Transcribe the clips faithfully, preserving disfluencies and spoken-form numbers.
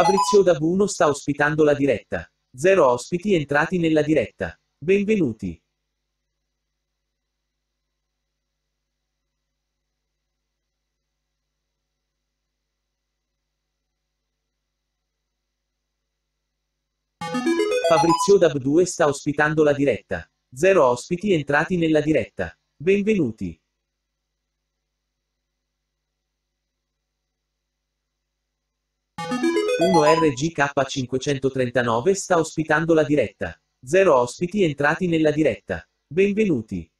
Fabrizio Dab sta ospitando la diretta. Zero ospiti entrati nella diretta. Benvenuti. Fabrizio Dab due sta ospitando la diretta. Zero ospiti entrati nella diretta. Benvenuti. uno R G K cinquecentotrentanove sta ospitando la diretta. Zero ospiti entrati nella diretta. Benvenuti.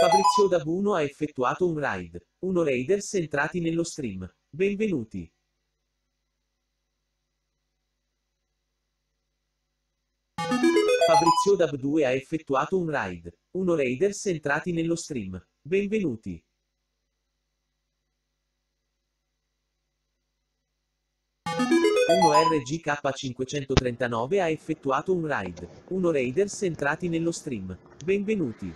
Fabrizio Dab uno ha effettuato un raid. Uno raiders entrati nello stream. Benvenuti. Fabrizio Dab due ha effettuato un raid. Uno raiders entrati nello stream. Benvenuti. uno R G K cinquecentotrentanove ha effettuato un raid. Uno raiders entrati nello stream. Benvenuti.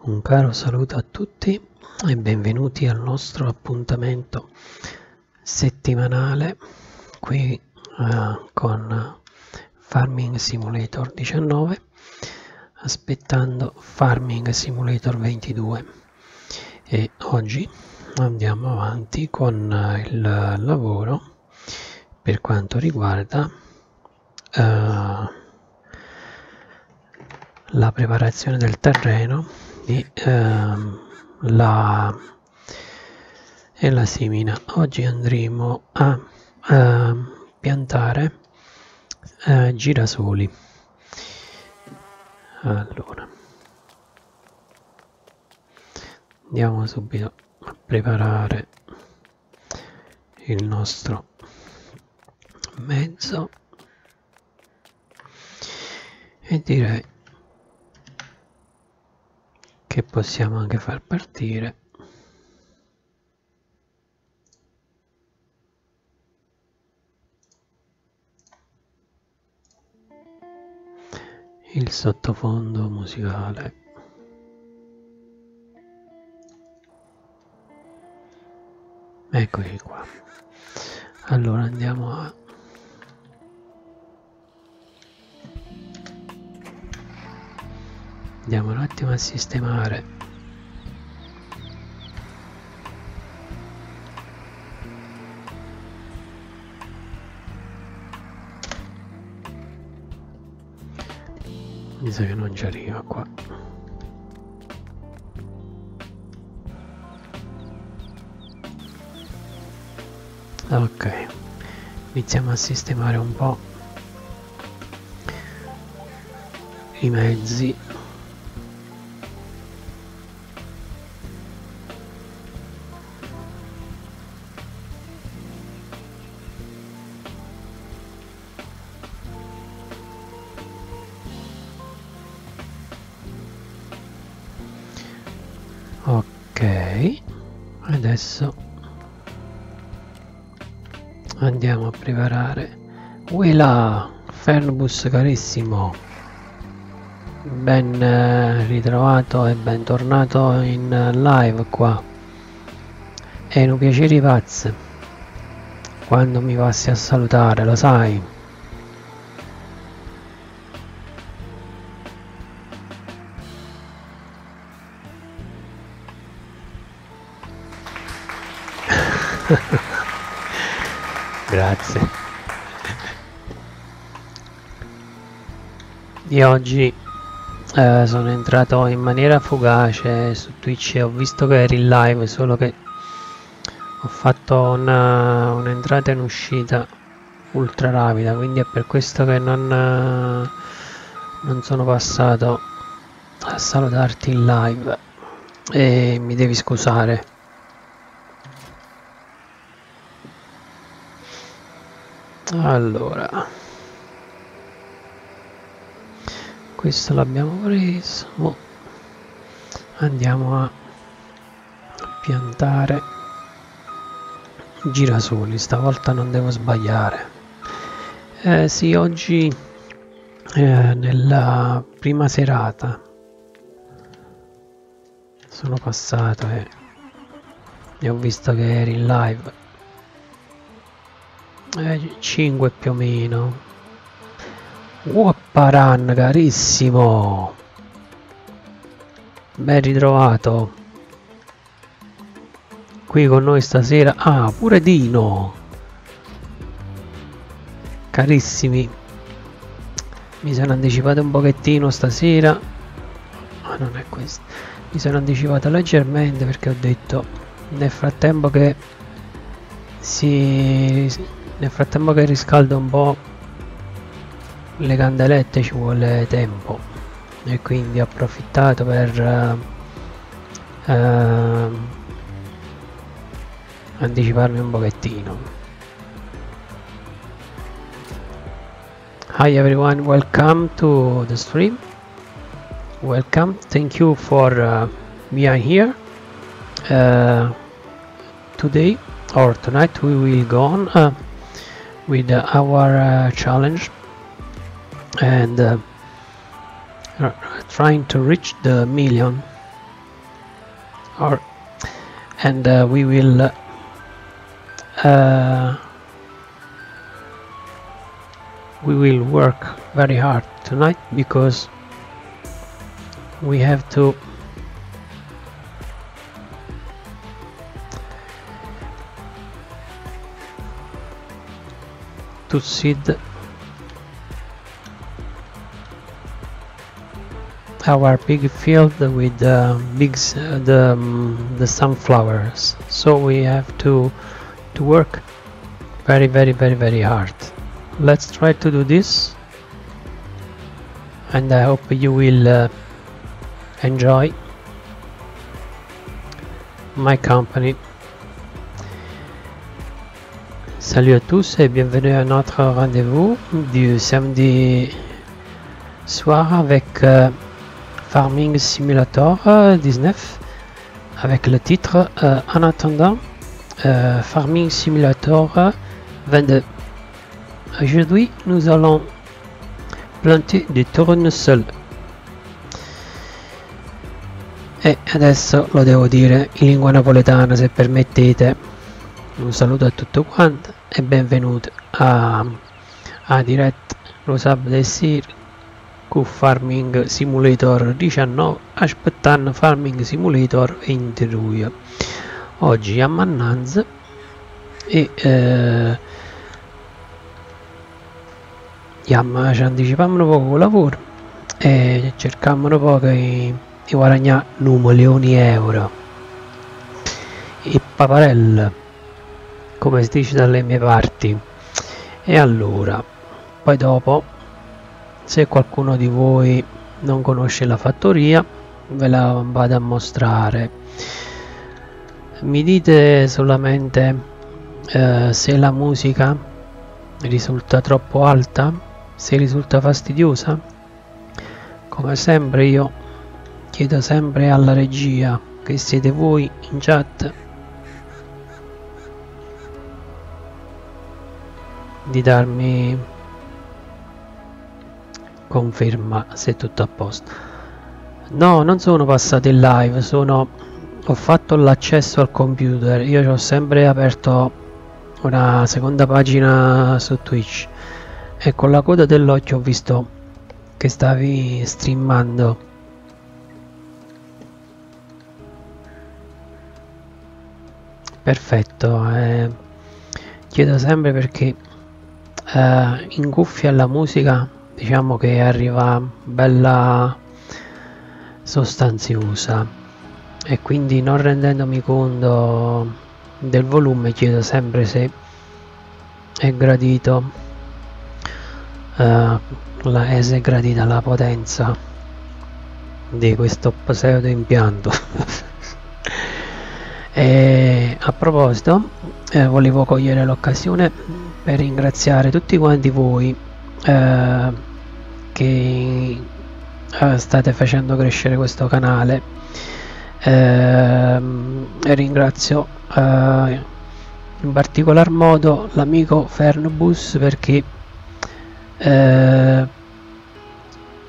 Un caro saluto a tutti e benvenuti al nostro appuntamento settimanale qui uh, con Farming Simulator diciannove, aspettando Farming Simulator ventidue, e oggi andiamo avanti con il lavoro per quanto riguarda uh, la preparazione del terreno e ehm, la, e la semina. Oggi andremo a ehm, piantare eh, girasoli. Allora andiamo subito a preparare il nostro mezzo e direi che possiamo anche far partire il sottofondo musicale. Eccoci qua. Allora andiamo a Andiamo un attimo a sistemare . Mi sa che non ci arriva qua. Ok, iniziamo a sistemare un po' i mezzi . Adesso andiamo a preparare Wila Fernbus, carissimo, ben ritrovato e bentornato in live qua. È un piacere pazzo quando mi passi a salutare, lo sai. Grazie. Io oggi eh, sono entrato in maniera fugace su Twitch e ho visto che eri in live, solo che ho fatto un'entrata e un'uscita ultra rapida, quindi è per questo che non, non sono passato a salutarti in live e mi devi scusare. Allora, questo l'abbiamo preso, oh. Andiamo a piantare girasoli, stavolta non devo sbagliare. Eh, sì, oggi eh, nella prima serata sono passato e, e ho visto che eri in live. Eh, cinque più o meno. Waparan, carissimo, ben ritrovato qui con noi stasera. Ah, pure Dino, carissimi, mi sono anticipato un pochettino stasera. Ma non è questo, mi sono anticipato leggermente perché ho detto nel frattempo che si nel frattempo che riscalda un po' le candelette ci vuole tempo, e quindi ho approfittato per uh, uh, anticiparmi un pochettino. Hi everyone, welcome to the stream, welcome, thank you for uh, being here. Uh, today or tonight we will go on uh, with uh, our uh, challenge and uh, trying to reach the million, or and uh, we will uh, uh, we will work very hard tonight because we have to to seed our big field with uh, big uh, the um, the sunflowers, so we have to to work very very very very hard. Let's try to do this, and I hope you will uh, enjoy my company. Salut à tous et bienvenue à notre rendez-vous du samedi soir avec euh, Farming Simulator diciannove, avec le titre euh, en attendant euh, Farming Simulator vingt-deux. Aujourd'hui nous allons planter des tournesols. E adesso lo devo dire in lingua napoletana, se permettete. Un saluto a tutto quanto e benvenuti a, a diretta RoSabdessir con Farming Simulator diciannove, Aspettando Farming Simulator ventidue. Oggi a Mannanz e eh, yam, ci anticipammo un po' con il lavoro e cercammo un po' di guadagnare un milione di euro. Il paparello, come si dice dalle mie parti. E allora poi dopo, se qualcuno di voi non conosce la fattoria, ve la vado a mostrare. Mi dite solamente eh, se la musica risulta troppo alta, se risulta fastidiosa. Come sempre io chiedo sempre alla regia, che siete voi in chat, di darmi conferma se tutto a posto. No, non sono passato in live, sono ho fatto l'accesso al computer. Io ho sempre aperto una seconda pagina su Twitch e con la coda dell'occhio ho visto che stavi streamando. Perfetto, eh, chiedo sempre perché eh, in cuffia la musica, diciamo che arriva bella sostanziosa, e quindi non rendendomi conto del volume chiedo sempre se è gradito eh, la, se è gradita la potenza di questo pseudo impianto. E a proposito eh, volevo cogliere l'occasione per ringraziare tutti quanti voi eh, che state facendo crescere questo canale. eh, ringrazio eh, in particolar modo l'amico Fernbus, perché eh,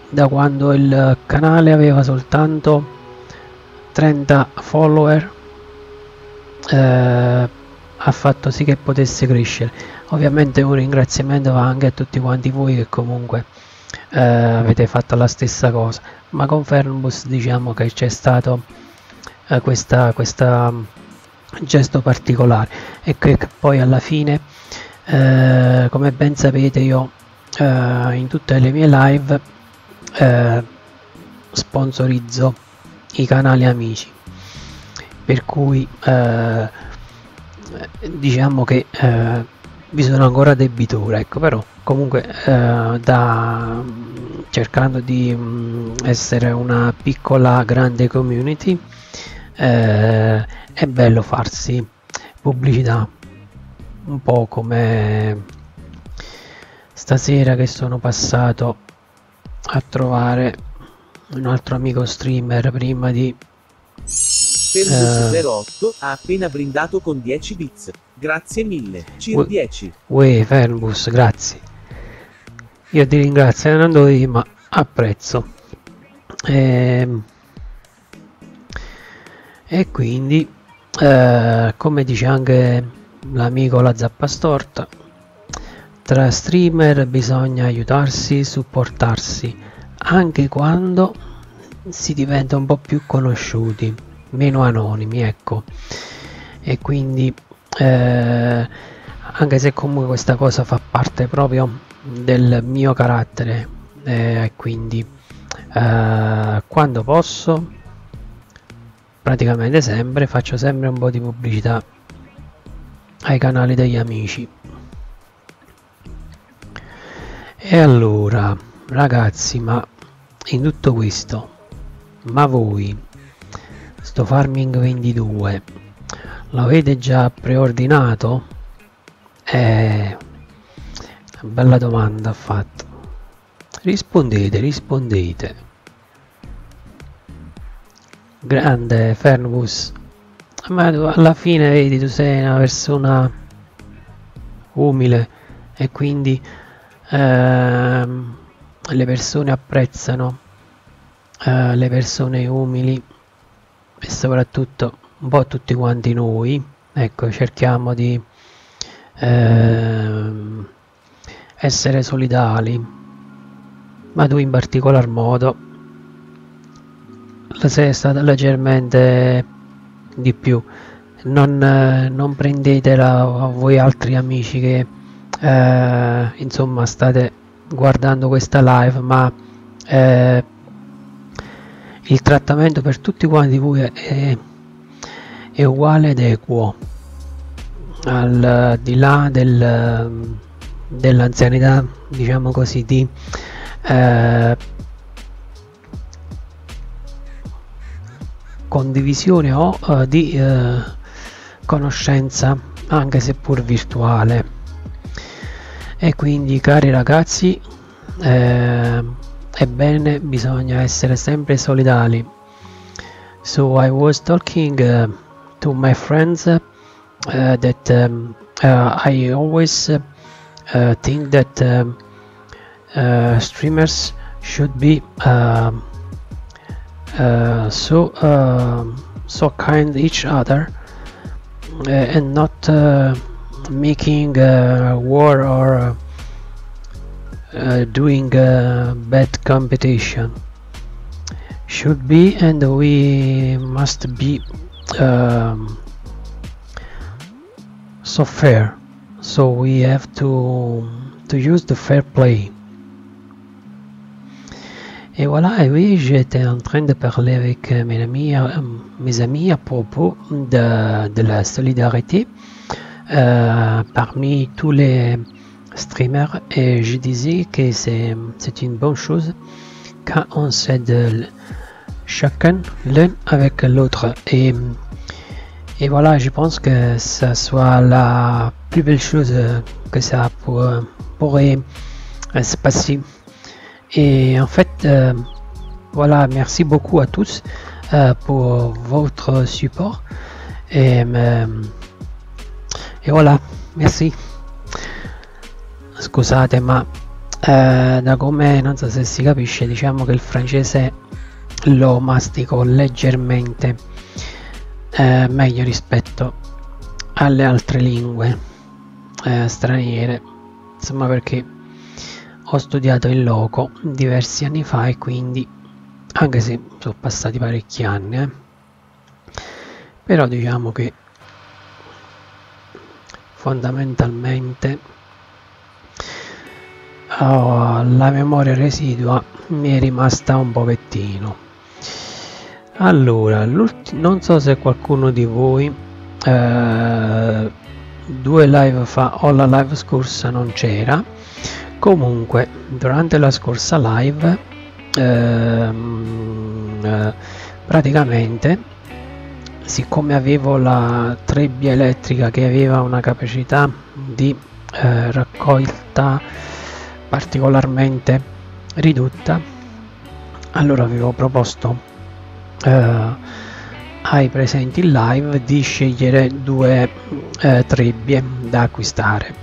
da quando il canale aveva soltanto trenta follower eh, ha fatto sì che potesse crescere. Ovviamente un ringraziamento va anche a tutti quanti voi che comunque eh, avete fatto la stessa cosa, ma con Fernbus diciamo che c'è stato eh, questa, questa gesto particolare, e che poi alla fine eh, come ben sapete io eh, in tutte le mie live eh, sponsorizzo i canali amici, per cui eh, diciamo che eh, vi sono ancora debitore, ecco. Però comunque eh, da, cercando di mh, essere una piccola grande community, eh, è bello farsi pubblicità, un po' come stasera che sono passato a trovare un altro amico streamer prima di Fernbus zero otto ha appena brindato con dieci bits. Grazie mille, Ciro dieci. Uè, Fernbus, grazie. Io ti ringrazio, non dovevi, ma apprezzo. E, e quindi, eh, come dice anche l'amico La Zappa Storta, tra streamer bisogna aiutarsi, supportarsi, anche quando si diventa un po' più conosciuti, meno anonimi, ecco. E quindi eh, anche se comunque questa cosa fa parte proprio del mio carattere, eh, quindi eh, quando posso, praticamente sempre, faccio sempre un po' di pubblicità ai canali degli amici. E allora ragazzi, ma in tutto questo, ma voi sto Farming ventidue l'avete già preordinato? Eh, bella domanda ha fatto. Rispondete, rispondete. Grande Fernbus. Ma tu, alla fine vedi, tu sei una persona umile e quindi ehm, le persone apprezzano eh, le persone umili. E soprattutto un po' tutti quanti noi, ecco, cerchiamo di eh, essere solidali, ma tu in particolar modo la sei stata leggermente di più. Non, eh, non prendetela voi altri amici che eh, insomma state guardando questa live, ma eh, il trattamento per tutti quanti voi è, è uguale ed equo, al di là del, dell'anzianità, diciamo così, di eh, condivisione o eh, di eh, conoscenza, anche seppur virtuale. E quindi, cari ragazzi, eh, ebbene, bisogna essere sempre solidali. So I was talking uh, to my friends uh, that um, uh, I always uh, think that um, uh, streamers should be uh, uh, so uh, so kind each other uh, and not uh, making uh, war or uh, Uh, doing uh, bad competition. Should be, and we must be um, so fair, so we have to to use the fair play. Et voilà, et oui, j'étais en train de parler avec mes amis, mes amis à propos de, de la solidarité euh, parmi tous les streamer, et je disais que c'est une bonne chose quand on s'aide chacun l'un avec l'autre, et, et voilà, je pense que ça soit la plus belle chose que ça pour, pourrait se passer. Et en fait euh, voilà, merci beaucoup à tous euh, pour votre support, et euh, E voilà, merci. Scusate, ma eh, da come, non so se si capisce, diciamo che il francese lo mastico leggermente eh, meglio rispetto alle altre lingue eh, straniere, insomma, perché ho studiato in loco diversi anni fa e quindi, anche se sono passati parecchi anni, eh, però diciamo che fondamentalmente oh, la memoria residua mi è rimasta un pochettino. Allora, non so se qualcuno di voi eh, due live fa o la live scorsa non c'era. Comunque durante la scorsa live eh, praticamente, siccome avevo la trebbia elettrica che aveva una capacità di eh, raccolta particolarmente ridotta, allora avevo proposto eh, ai presenti in live di scegliere due eh, trebbie da acquistare.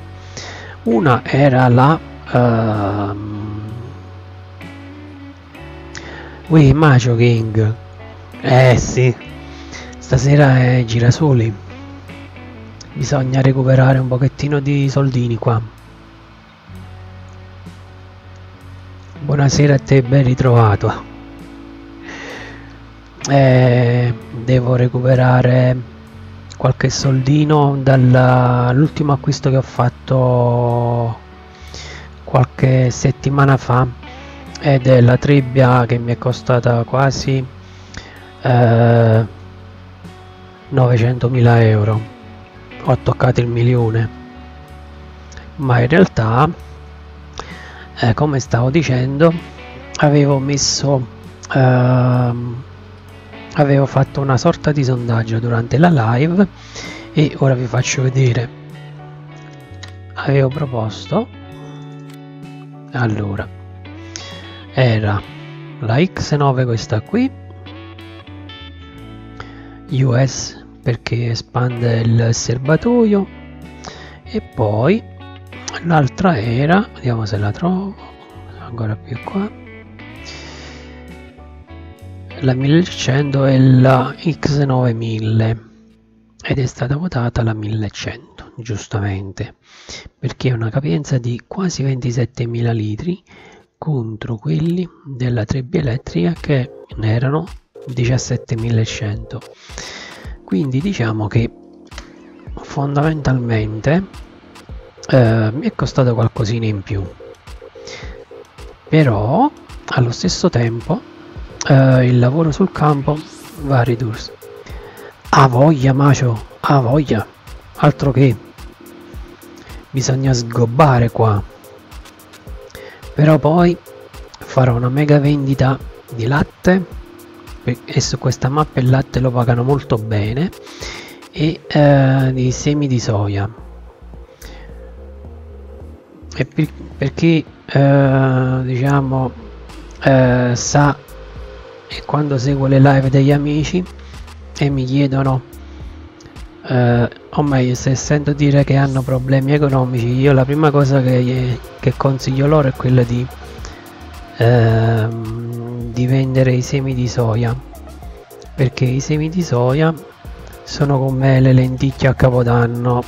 Una era la Wii uh, Macho King, eh sì, stasera è girasoli, bisogna recuperare un pochettino di soldini qua. Buonasera a te, ben ritrovato. Eh, devo recuperare qualche soldino dall'ultimo acquisto che ho fatto qualche settimana fa, ed è la trebbia che mi è costata quasi eh, novecentomila euro. Ho toccato il milione, ma in realtà eh, come stavo dicendo, avevo messo eh, avevo fatto una sorta di sondaggio durante la live e ora vi faccio vedere. Avevo proposto, allora, era la X nove, questa qui U S perché espande il serbatoio, e poi l'altra era, vediamo se la trovo ancora più qua, la millecento e la X novemila, ed è stata votata la millecento, giustamente, perché è una capienza di quasi ventisettemila litri contro quelli della trebbia elettrica che ne erano diciassettemila cento. Quindi diciamo che fondamentalmente eh, mi è costato qualcosina in più, però allo stesso tempo eh, il lavoro sul campo va a ridursi. A voglia, Macio, a voglia, altro che, bisogna sgobbare qua. Però poi farò una mega vendita di latte, e su questa mappa il latte lo pagano molto bene, e eh, di semi di soia, e per, perché eh, diciamo eh, sa, e quando seguo le live degli amici e mi chiedono eh, o meglio, se sento dire che hanno problemi economici, io la prima cosa che, che consiglio loro è quella di eh, di vendere i semi di soia, perché i semi di soia sono come le lenticchie a Capodanno,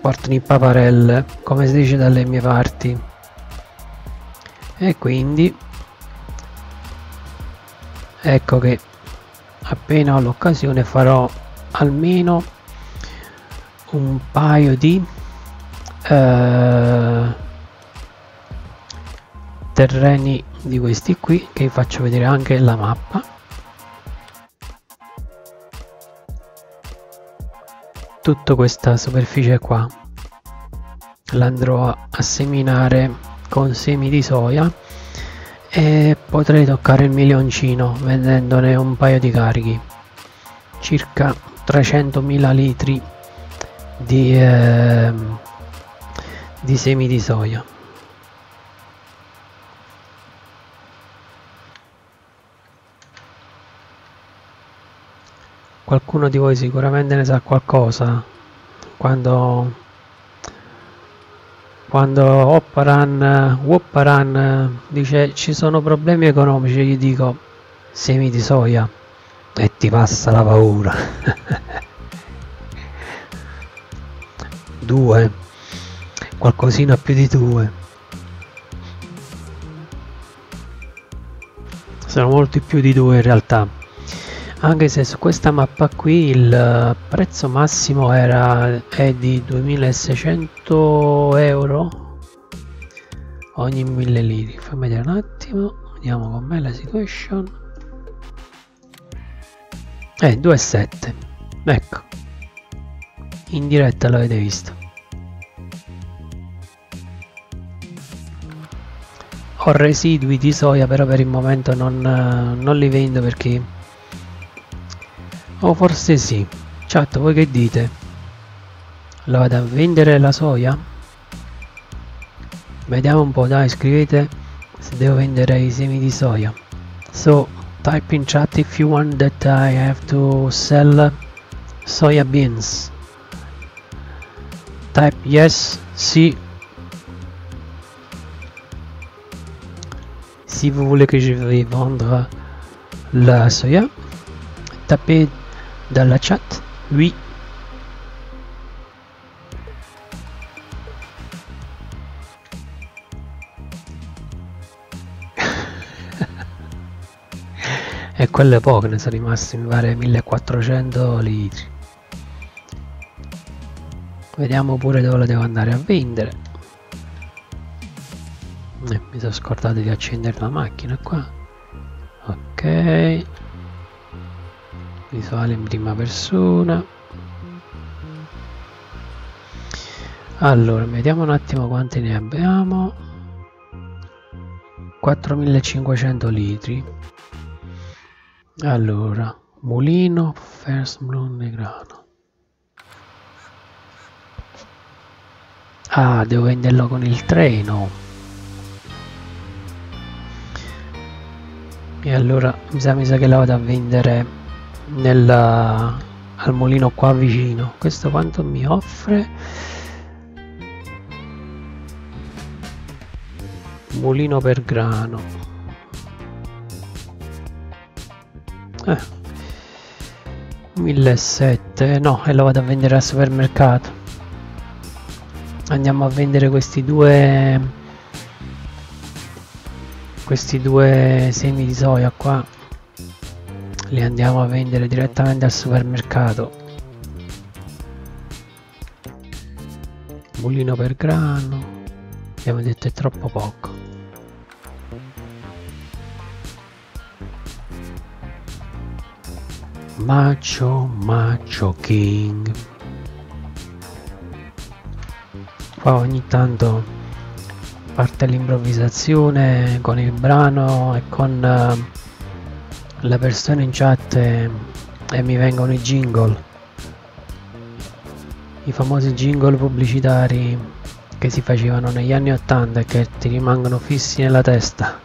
portano i paparelle, come si dice dalle mie parti, e quindi ecco che appena ho l'occasione farò almeno un paio di eh, terreni di questi qui, che vi faccio vedere anche la mappa. Tutta questa superficie qua l'andrò a seminare con semi di soia, e potrei toccare il milioncino vendendone un paio di carichi, circa trecentomila litri di, eh, di semi di soia. Qualcuno di voi sicuramente ne sa qualcosa, quando quando Waparan, Waparan dice ci sono problemi economici, gli dico semi di soia e ti passa la paura. Due, qualcosina più di due, sono molti più di due in realtà, anche se su questa mappa qui il prezzo massimo era è di duemilaseicento euro ogni mille litri. Fammi vedere un attimo, vediamo con me la situation. Eh, due virgola sette, ecco, in diretta l'avete visto. Ho residui di soia, però per il momento non, non li vendo perché, o forse sì, chat, voi che dite? La vado a vendere la soia? Vediamo un po', dai, scrivete se devo vendere i semi di soia. So type in chat if you want that I have to sell soya beans. Type yes, sì. Si vous voulez que je vais vendre la soya, tapez dans la chat oui. E quello è poco, ne sono rimasti mi pare millequattrocento litri. Vediamo pure dove la devo andare a vendere. Eh, mi sono scordato di accendere la macchina qua. Ok, visuale in prima persona. Allora vediamo un attimo quanti ne abbiamo. Quattromilacinquecento litri. Allora, mulino, first blonde grano. Ah, devo venderlo con il treno. E allora mi sa, mi sa che la vado a vendere nel, al mulino qua vicino. Questo quanto mi offre? Mulino per grano. Eh, millesettecento, no, e lo vado a vendere al supermercato. Andiamo a vendere questi due questi due semi di soia qua, li andiamo a vendere direttamente al supermercato. Mulino per grano, abbiamo detto è troppo poco. Macho, Macho King. Qua ogni tanto parte l'improvvisazione con il brano e con uh, le persone in chat e, e mi vengono i jingle, i famosi jingle pubblicitari che si facevano negli anni ottanta e che ti rimangono fissi nella testa.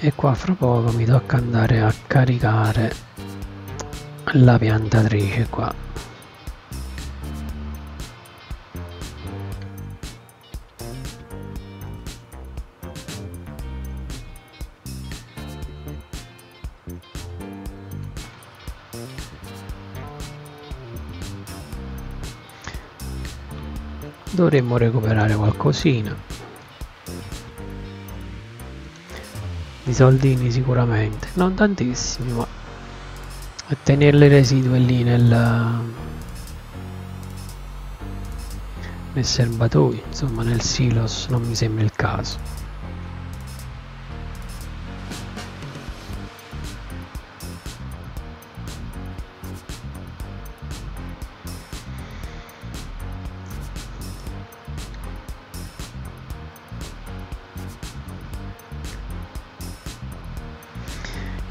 E qua fra poco mi tocca andare a caricare la piantatrice qua. Dovremmo recuperare qualcosina di soldini sicuramente, non tantissimi, ma a tenere le residue lì nel nel serbatoio, insomma nel silos, non mi sembra il caso.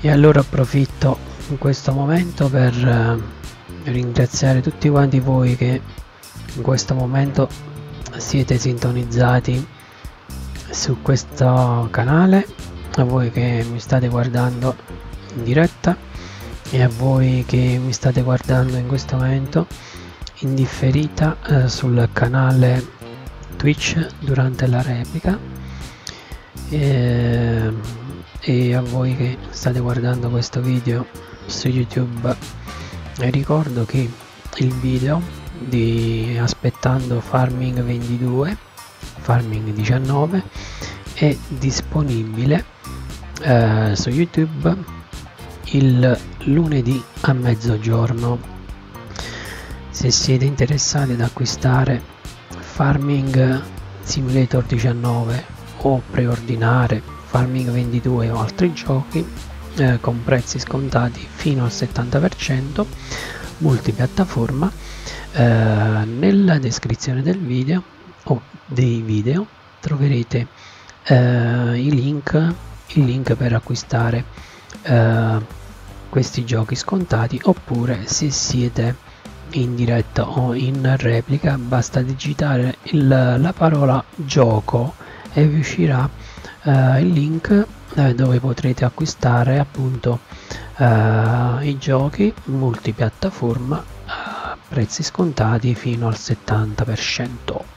E allora approfitto in questo momento per eh, ringraziare tutti quanti voi che in questo momento siete sintonizzati su questo canale, a voi che mi state guardando in diretta. e a voi che mi state guardando in questo momento in differita eh, sul canale Twitch durante la replica, e, e a voi che state guardando questo video su YouTube ricordo che il video di Aspettando Farming ventidue, Farming diciannove è disponibile eh, su YouTube il lunedì a mezzogiorno. Se siete interessati ad acquistare Farming Simulator diciannove o preordinare Farming ventidue o altri giochi eh, con prezzi scontati fino al settanta per cento multipiattaforma, eh, nella descrizione del video o dei video troverete eh, i link, il link per acquistare eh, questi giochi scontati, oppure se siete in diretta o in replica basta digitare il, la parola gioco e vi uscirà eh, il link eh, dove potrete acquistare appunto eh, i giochi multipiattaforma a prezzi scontati fino al settanta per cento.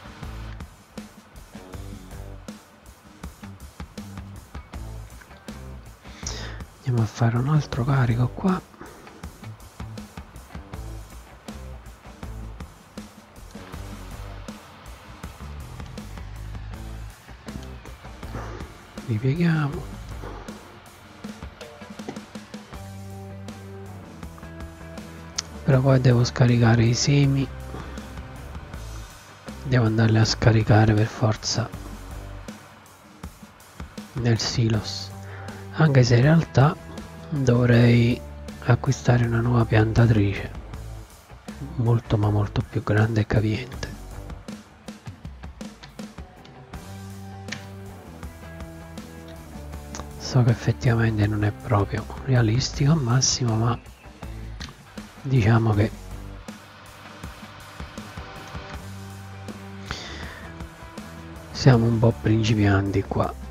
Andiamo a fare un altro carico qua. Ripieghiamo, però poi devo scaricare i semi, devo andarli a scaricare per forza nel silos, anche se in realtà dovrei acquistare una nuova piantatrice molto ma molto più grande e capiente. So che effettivamente non è proprio realistico al massimo, ma diciamo che siamo un po' principianti qua.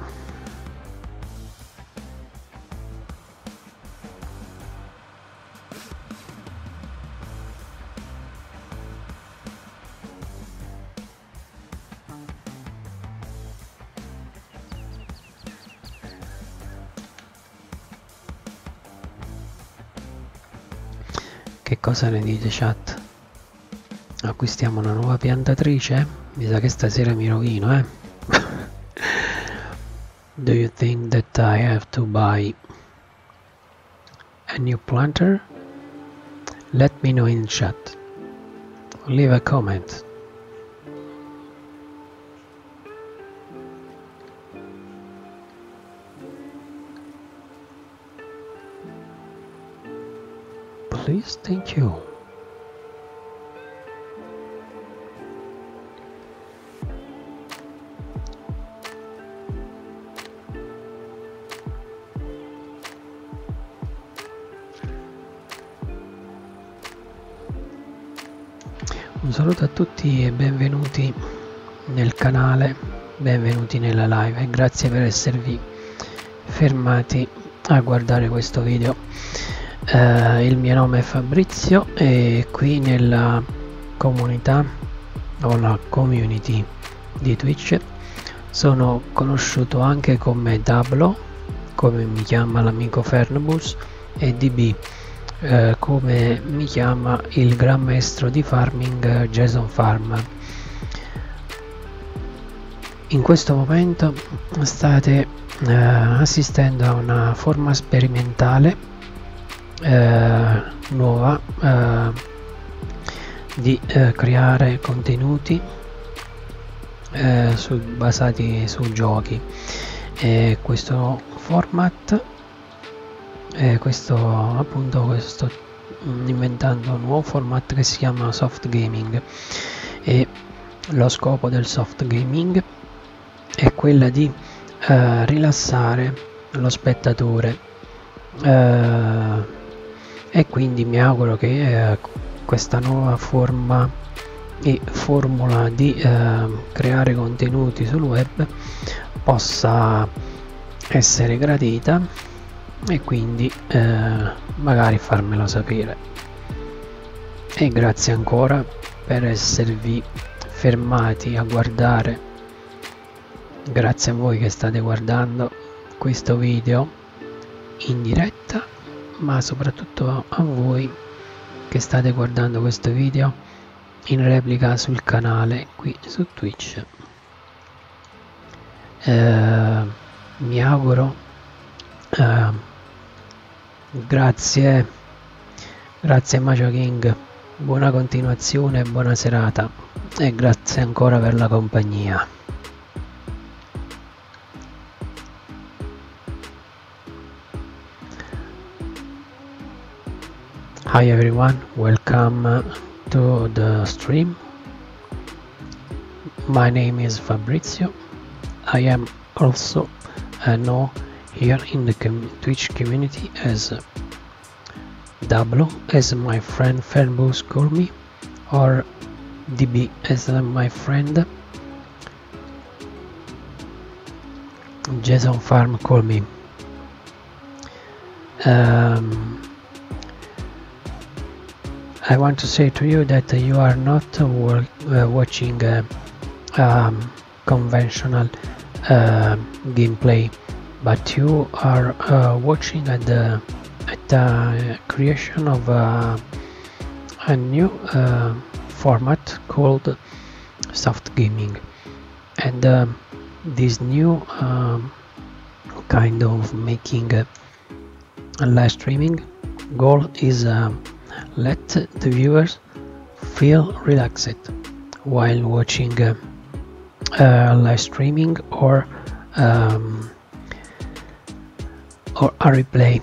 Cosa ne dite, chat? Acquistiamo una nuova piantatrice? Mi sa che stasera mi rovino, eh? Do you think that I have to buy a new planter? Let me know in chat. Leave a comment. Please, thank you. Un saluto a tutti e benvenuti nel canale, benvenuti nella live e grazie per esservi fermati a guardare questo video. Uh, il mio nome è Fabrizio e qui nella comunità o la community di Twitch sono conosciuto anche come Dablo, come mi chiama l'amico Fernbus, e D B, uh, come mi chiama il gran maestro di farming Jason Farm. In questo momento state uh, assistendo a una forma sperimentale Eh, nuova eh, di eh, creare contenuti eh, su, basati su giochi, e questo format eh, questo appunto questo inventando un nuovo format che si chiama soft gaming, e lo scopo del soft gaming è quella di eh, rilassare lo spettatore, eh, e quindi mi auguro che eh, questa nuova forma e formula di eh, creare contenuti sul web possa essere gradita e quindi eh, magari farmelo sapere. E grazie ancora per esservi fermati a guardare, grazie a voi che state guardando questo video in diretta, ma soprattutto a voi che state guardando questo video in replica sul canale qui su Twitch. Eh, mi auguro eh, grazie grazie Macho King, buona continuazione, buona serata e grazie ancora per la compagnia. Hi everyone, welcome to the stream. My name is Fabrizio. I am also uh, known here in the com Twitch community as Dablo, as my friend Fernbus called me, or D B as uh, my friend Jason Farm called me. Um, I want to say to you that you are not uh, uh, watching uh, um, conventional uh, gameplay, but you are uh, watching at the at the creation of uh, a new uh, format called soft gaming, and uh, this new um, kind of making uh, live streaming goal is. Uh, Let the viewers feel relaxed while watching uh, uh, live streaming or um, or a replay.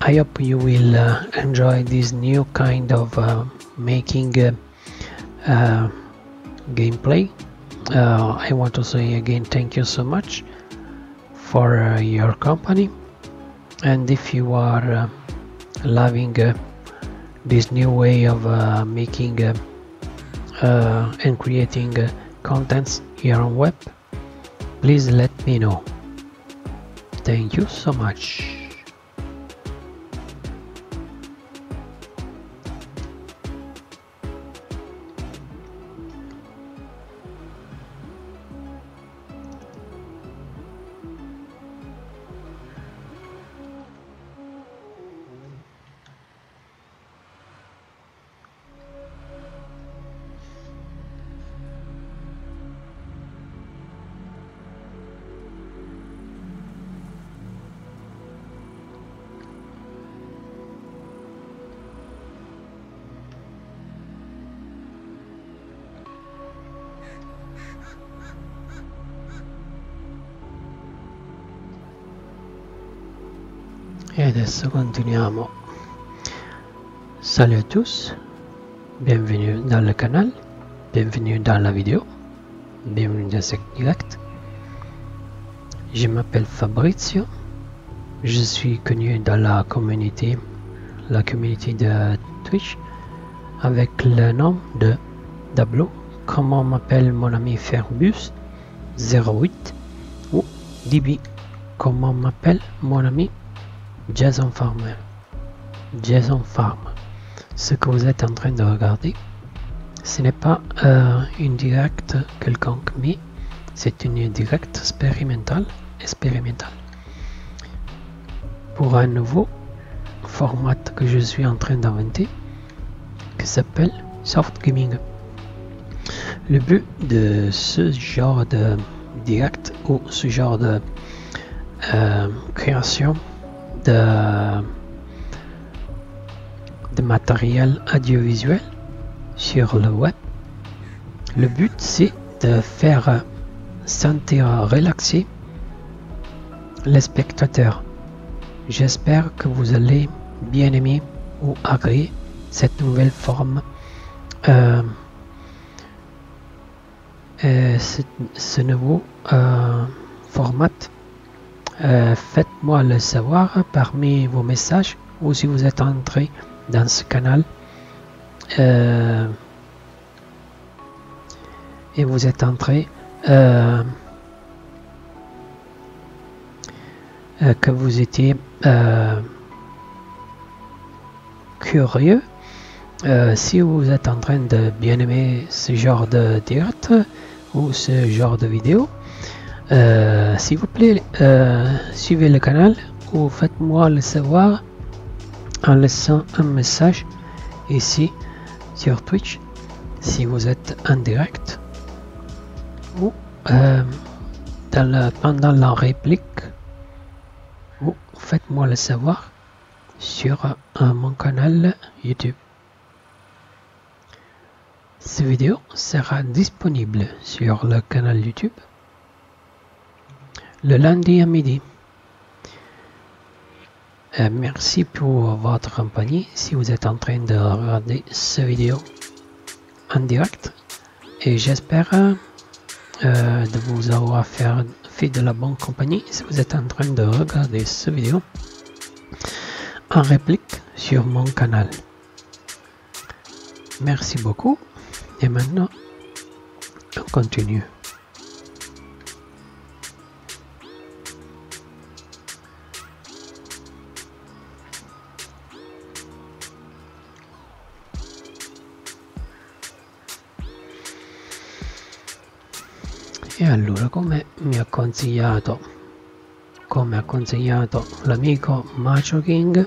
I hope you will uh, enjoy this new kind of uh, making uh, uh, gameplay. Uh, I want to say again thank you so much for uh, your company, and if you are uh, loving Uh, this new way of uh, making uh, uh, and creating uh, contents here on web, please let me know. Thank you so much. Adesso continuiamo. Salut à tous, bienvenue dans le canal, bienvenue dans la vidéo, bienvenue dans ce direct. Je m'appelle Fabrizio, je suis connu dans la communauté, la communauté de Twitch avec le nom de Dablo, comme on m'appelle mon ami Fernbus zero huit ou D B, comme on m'appelle mon ami Jason Farm. Jason Farm. Ce que vous êtes en train de regarder, ce n'est pas euh, une directe quelconque, mais c'est une directe expérimentale, expérimentale pour un nouveau format que je suis en train d'inventer qui s'appelle Soft Gaming. Le but de ce genre de direct ou ce genre de euh, création de, de matériel audiovisuel sur le web, le but c'est de faire sentir relaxer les spectateurs. J'espère que vous allez bien aimer ou agréer cette nouvelle forme euh, et ce, ce nouveau euh, format. Euh, faites-moi le savoir parmi vos messages ou si vous êtes entré dans ce canal euh, et vous êtes entré euh, euh, que vous étiez euh, curieux. Euh, si vous êtes en train de bien aimer ce genre de direct ou ce genre de vidéo, euh, s'il vous plaît, euh, suivez le canal ou faites-moi le savoir en laissant un message ici sur Twitch si vous êtes en direct ou euh, dans la, pendant la réplique, ou faites-moi le savoir sur euh, mon canal YouTube. Cette vidéo sera disponible sur le canal YouTube le lundi à midi. Et merci pour votre compagnie si vous êtes en train de regarder cette vidéo en direct, et j'espère euh, de vous avoir fait, fait de la bonne compagnie si vous êtes en train de regarder cette vidéo en réplique sur mon canal. Merci beaucoup. Et maintenant, on continue. E allora, come mi ha consigliato, come ha consigliato l'amico Macho King,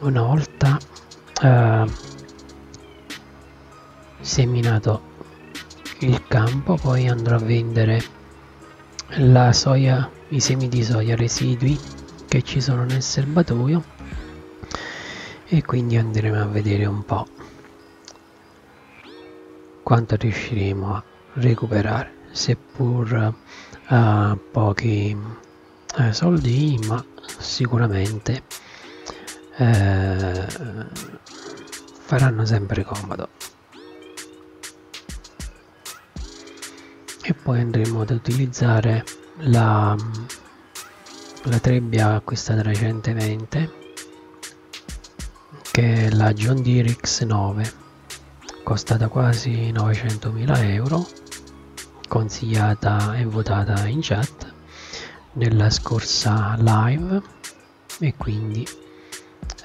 una volta eh, seminato il campo, poi andrò a vendere la soia, i semi di soia residui che ci sono nel serbatoio, e quindi andremo a vedere un po' quanto riusciremo a recuperare, seppur a pochi eh, soldi, ma sicuramente eh, faranno sempre comodo. E poi andremo ad utilizzare la, la trebbia acquistata recentemente, che è la John Deere X nove, costata quasi novecentomila euro, consigliata e votata in chat nella scorsa live, e quindi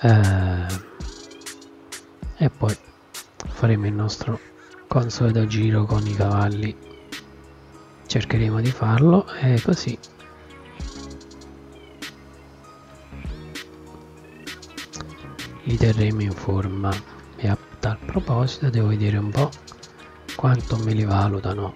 eh, e poi faremo il nostro consueto giro con i cavalli. Cercheremo di farlo, e così li terremo in forma. E a tal proposito devo vedere un po' quanto me li valutano.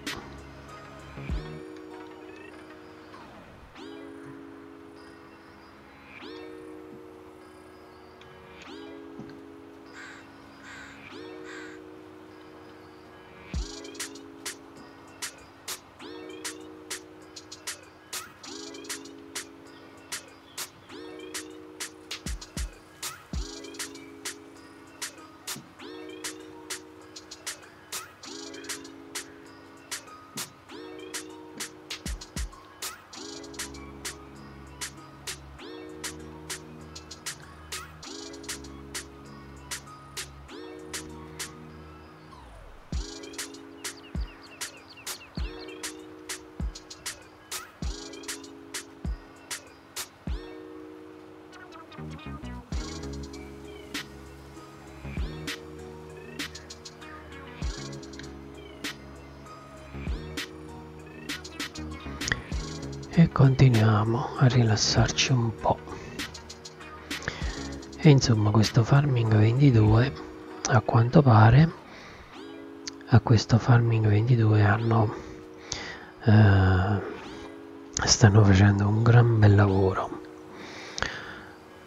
E continuiamo a rilassarci un po'. E insomma, questo Farming ventidue, a quanto pare, a questo Farming ventidue hanno eh, stanno facendo un gran bel lavoro.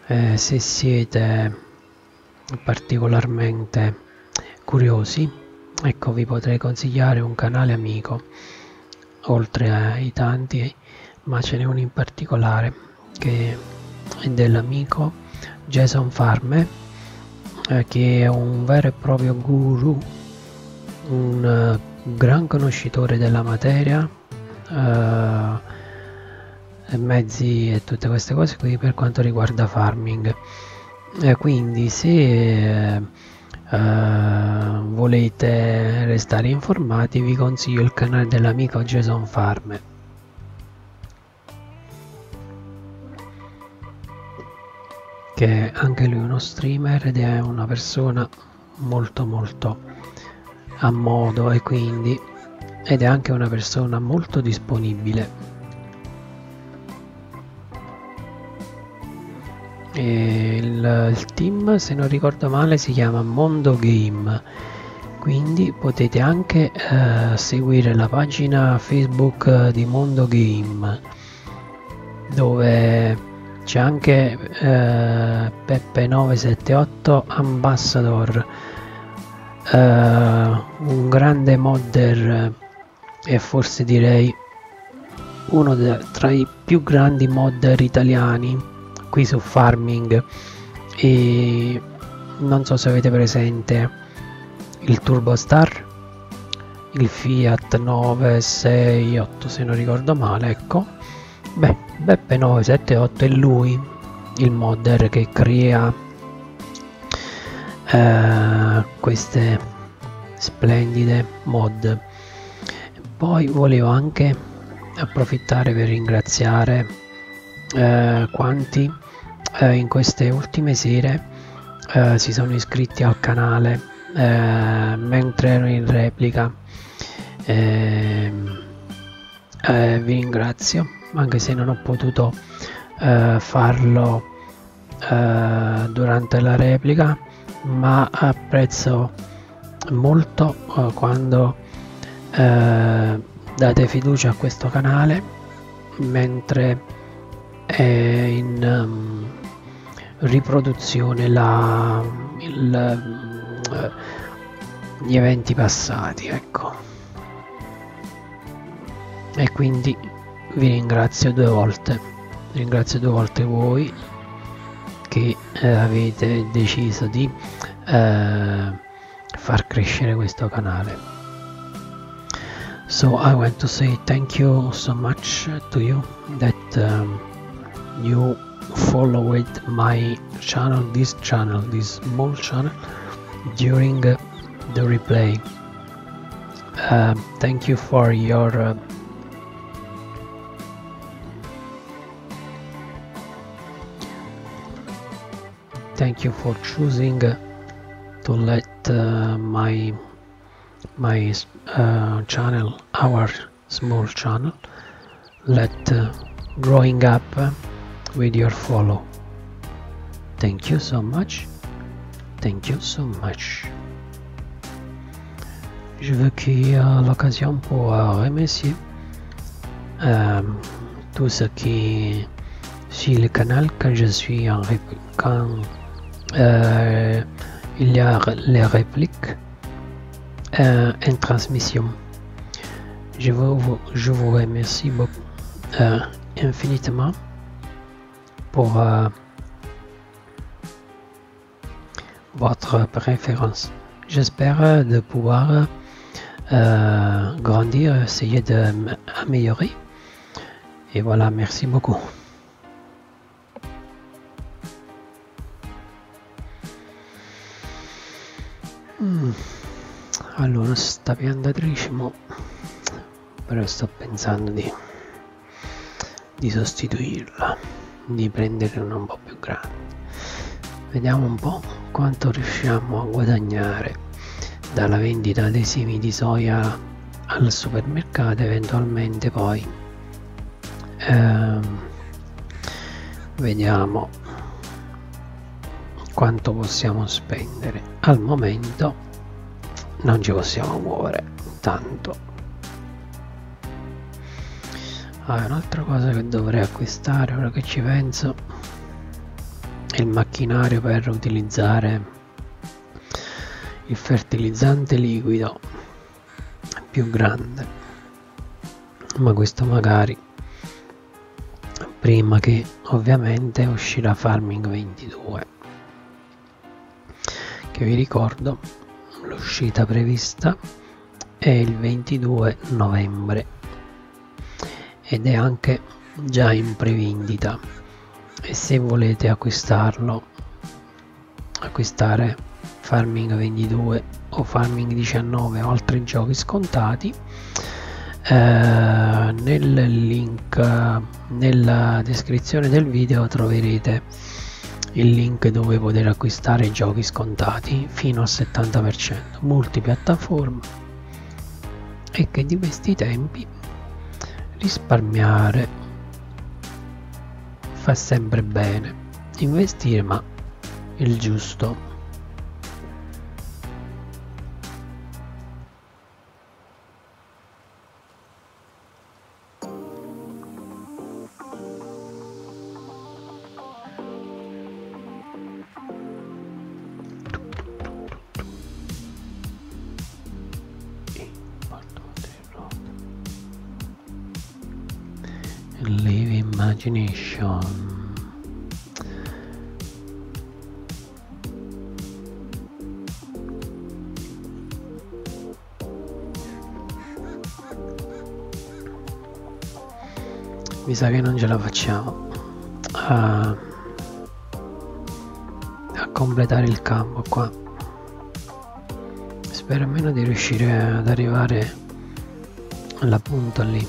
Eh, se siete particolarmente curiosi, ecco, vi potrei consigliare un canale amico, oltre ai tanti, ma ce n'è uno in particolare che è dell'amico Jason Farm, eh, che è un vero e proprio guru, un uh, gran conoscitore della materia, uh, mezzi e tutte queste cose qui per quanto riguarda farming. Eh, quindi se uh, uh, volete restare informati, vi consiglio il canale dell'amico Jason Farm. che anche lui è uno streamer ed è una persona molto molto a modo, e quindi ed è anche una persona molto disponibile. E il, il team, se non ricordo male, si chiama Mondo Game, quindi potete anche eh, seguire la pagina Facebook di Mondo Game, dove c'è anche eh, Peppe nove sette otto Ambassador, eh, un grande modder e forse direi uno de, tra i più grandi modder italiani qui su Farming. E non so se avete presente il Turbo Star, il Fiat nove sei otto se non ricordo male, ecco. Beh, Peppe nove sette otto è lui, il modder che crea eh, queste splendide mod. Poi volevo anche approfittare per ringraziare eh, quanti in queste ultime sere eh, si sono iscritti al canale eh, mentre ero in replica. Eh, eh, vi ringrazio, anche se non ho potuto eh, farlo eh, durante la replica, ma apprezzo molto eh, quando eh, date fiducia a questo canale mentre è in um, riproduzione la, il, uh, gli eventi passati, ecco, e quindi vi ringrazio due volte ringrazio due volte voi che uh, avete deciso di uh, far crescere questo canale. So I want to say thank you so much to you that um, you followed my channel, this channel, this small channel, during uh, the replay. Uh, thank you for your uh, thank you for choosing uh, to let uh, my my uh, channel, our small channel, let uh, growing up uh, with your follow. Thank you so much. Thank you so much. Je veux qu'il y a l'occasion pour remercier euh, tous ceux qui sur le canal quand je suis en quand euh, il y a les répliques euh, en transmission. Je vous je vous remercie beaucoup, euh, infiniment. Pour euh, votre préférence. J'espère de pouvoir euh, grandir, essayer d'améliorer. Et voilà, merci beaucoup. Mm. Allora, sta piantatrice, ma però sto pensando di, di sostituirla, di prendere uno un po' più grande. Vediamo un po' quanto riusciamo a guadagnare dalla vendita dei semi di soia al supermercato, eventualmente poi ehm, vediamo quanto possiamo spendere. Al momento non ci possiamo muovere tanto. Ah, un'altra cosa che dovrei acquistare, ora che ci penso, è il macchinario per utilizzare il fertilizzante liquido più grande, ma questo magari prima che ovviamente uscirà Farming ventidue, che vi ricordo l'uscita prevista è il ventidue novembre ed è anche già in prevendita, e se volete acquistarlo, acquistare Farming ventidue o Farming diciannove o altri giochi scontati, eh, nel link nella descrizione del video troverete il link dove poter acquistare giochi scontati fino al settanta per cento, multipiattaforma, e che di questi tempi risparmiare fa sempre bene, investire ma il giusto. Imagination. Mi sa che non ce la facciamo a, a completare il campo qua. Spero almeno di riuscire ad arrivare alla punta lì,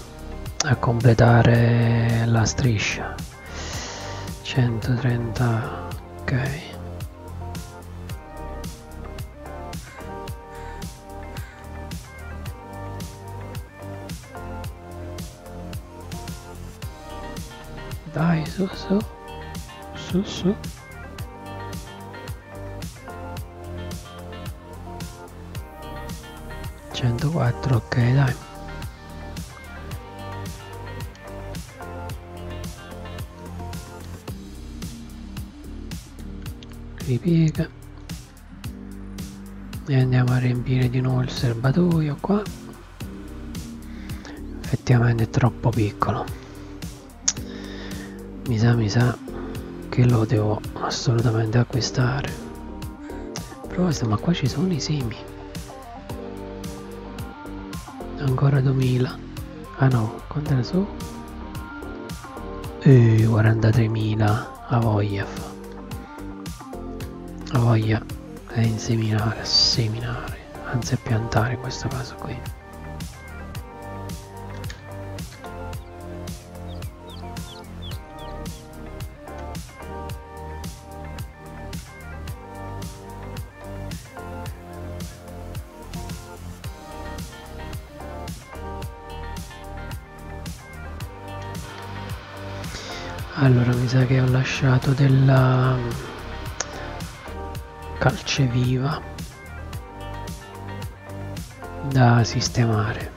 a completare la striscia. Centotrenta, ok, dai, su su su su. Centoquattro, ok, dai. Ripiega e andiamo a riempire di nuovo il serbatoio qua. Effettivamente è troppo piccolo, mi sa mi sa che lo devo assolutamente acquistare. Però ma qua ci sono i semi ancora, duemila, ah no, quanto era su? Eh, quarantatremila, a voglia fa. La voglia è inseminare, a seminare, anzi a piantare in questo caso qui. Allora mi sa che ho lasciato della calce viva da sistemare.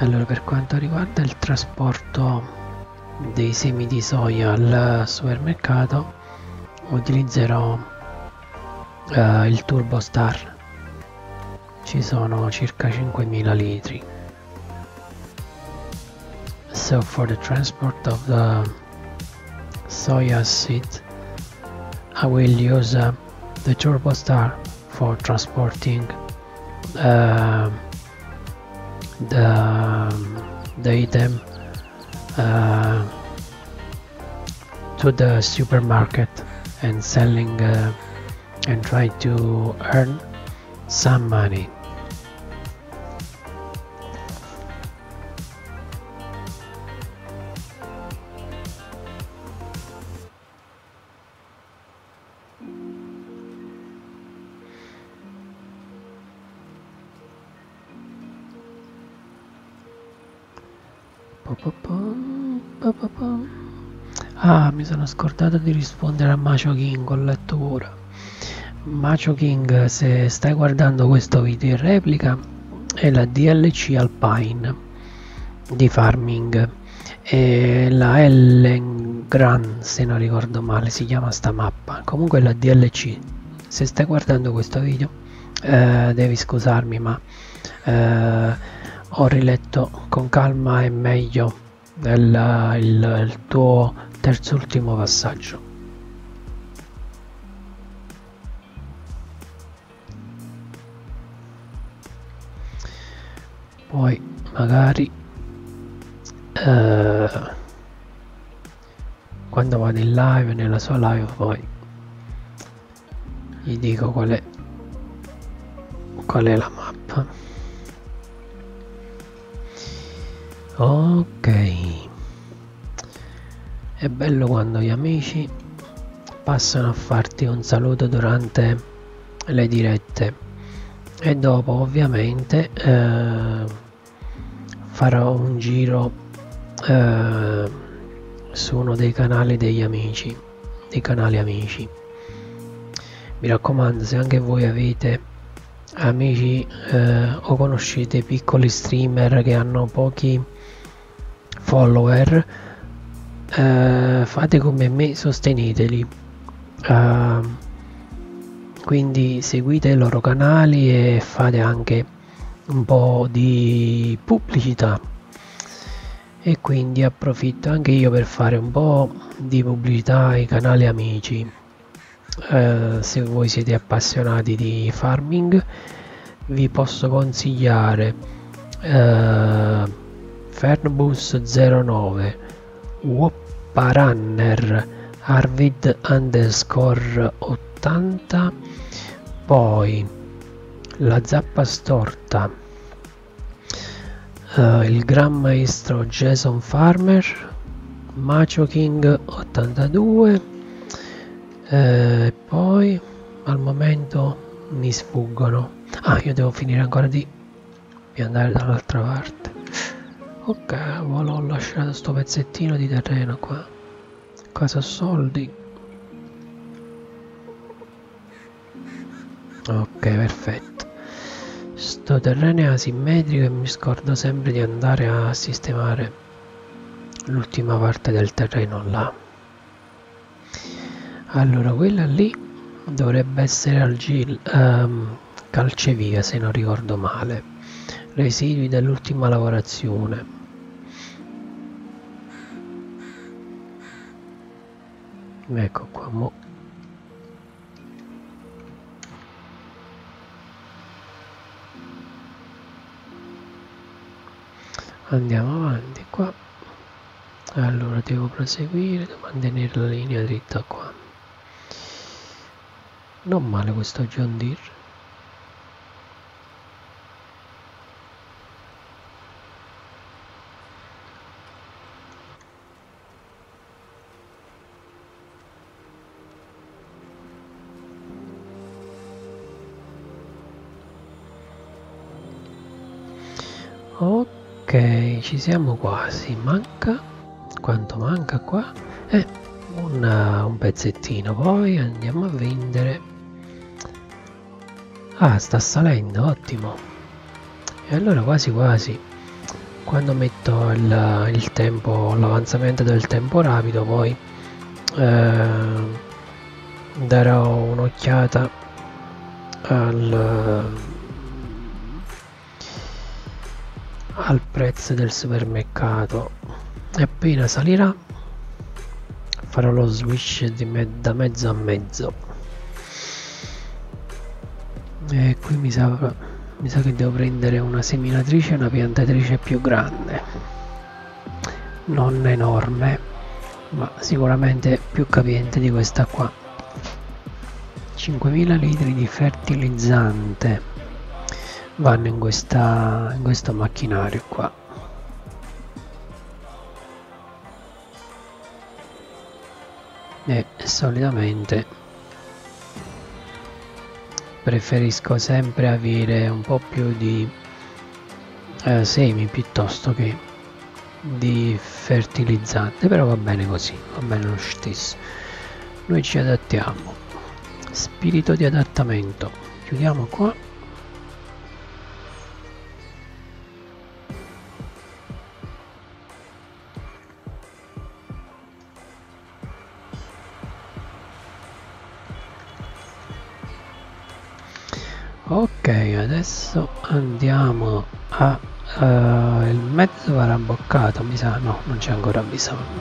Allora, per quanto riguarda il trasporto dei semi di soia al supermercato, utilizzerò eh, il Turbo Star, ci sono circa cinquemila litri. So for the transport of the soya seed I will use uh, the Turbo Star for transporting uh, the the item uh, to the supermarket and selling uh, and try to earn some money. Ah, mi sono scordato di rispondere a Macho King, ho letto ora. Macho King, se stai guardando questo video in replica, è la D L C Alpine di Farming, e la Ellengram, se non ricordo male si chiama sta mappa, comunque è la D L C. Se stai guardando questo video eh, devi scusarmi, ma eh, ho riletto con calma e meglio del, il, il tuo terzo ultimo passaggio. Poi magari eh, quando vado in live, nella sua live, poi gli dico qual è qual è la mappa. Ok, È bello quando gli amici passano a farti un saluto durante le dirette, e dopo ovviamente eh, farò un giro eh, su uno dei canali degli amici, dei canali amici. Mi raccomando, se anche voi avete amici eh, o conoscete piccoli streamer che hanno pochi follower, eh, fate come me, sosteneteli, eh, quindi seguite i loro canali e fate anche un po' di pubblicità. E quindi approfitto anche io per fare un po' di pubblicità ai canali amici. Uh, se voi siete appassionati di farming, vi posso consigliare uh, Fernbus zero nove, Woppa Runner, Harvid Underscore ottanta, poi La Zappa Storta, uh, il gran maestro Jason Farm, Macho King ottantadue. Eh, poi al momento mi sfuggono. Ah, io devo finire ancora di, di andare dall'altra parte. Ok, ho lasciato sto pezzettino di terreno qua. Cosa soldi? Ok, perfetto. Sto terreno è asimmetrico e mi scordo sempre di andare a sistemare l'ultima parte del terreno là. Allora, quella lì dovrebbe essere argil, um, calcevia, se non ricordo male, residui dell'ultima lavorazione. Ecco qua, mo. Andiamo avanti qua. Allora, devo proseguire, devo mantenere la linea dritta qua. Non male questo John Deere. Ok, ci siamo quasi. Manca, quanto manca qua? Eh, una, un pezzettino, poi andiamo a vendere. Ah, sta salendo, ottimo. E allora quasi quasi, quando metto il, il tempo, l'avanzamento del tempo rapido, poi eh, darò un'occhiata al, al prezzo del supermercato. E appena salirà farò lo switch di me, da mezzo a mezzo. E qui mi sa, mi sa che devo prendere una seminatrice e una piantatrice più grande, non enorme, ma sicuramente più capiente di questa qua. cinquemila litri di fertilizzante vanno in, questa, in questo macchinario qua. E solitamente preferisco sempre avere un po' più di eh, semi piuttosto che di fertilizzante, però va bene così, va bene lo stesso, noi ci adattiamo. Spirito di adattamento, chiudiamo qua. Ok, adesso andiamo a uh, il mezzo varamboccato, mi sa, no, non c'è ancora bisogno.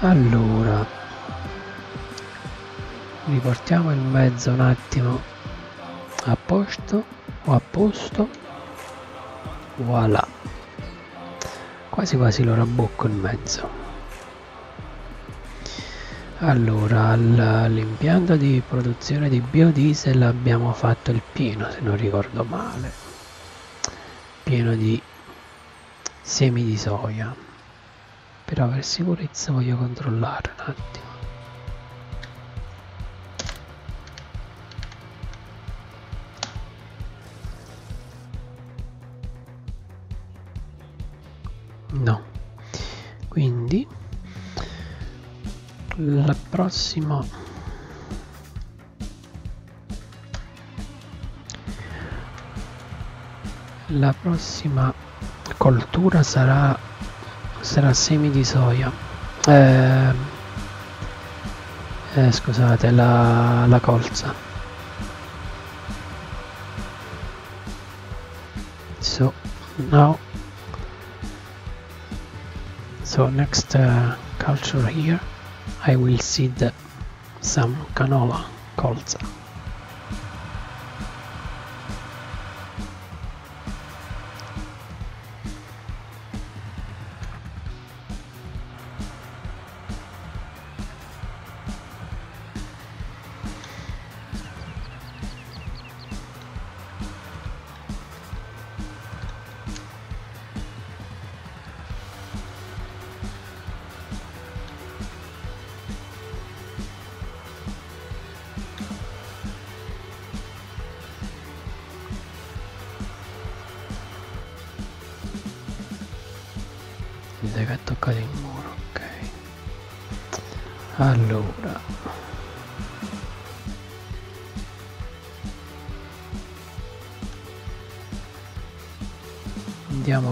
Allora, riportiamo il mezzo un attimo a posto, o a posto, voilà, quasi quasi lo rabocco il mezzo. Allora, all'impianto di produzione di biodiesel abbiamo fatto il pieno, se non ricordo male, pieno di semi di soia, per però per sicurezza voglio controllare un attimo. No, quindi la prossima la prossima coltura sarà sarà semi di soia, eh, eh, scusate, la, la colza, so now so next uh, culture here I will seed some canola, colza.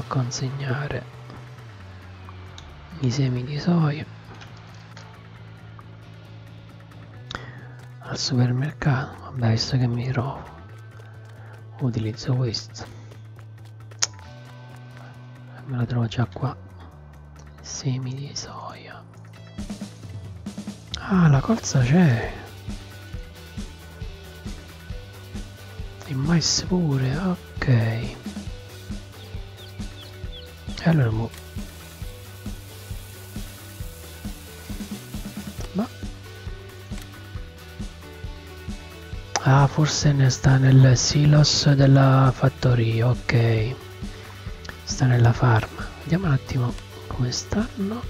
Consegnare i semi di soia al supermercato. Vabbè, visto che mi trovo, utilizzo questo, me la trovo già qua, semi di soia. Ah, la colza c'è, il mais pure, ok. Allora, ma ah, forse ne sta nel silos della fattoria, ok, sta nella farm. Vediamo un attimo come stanno.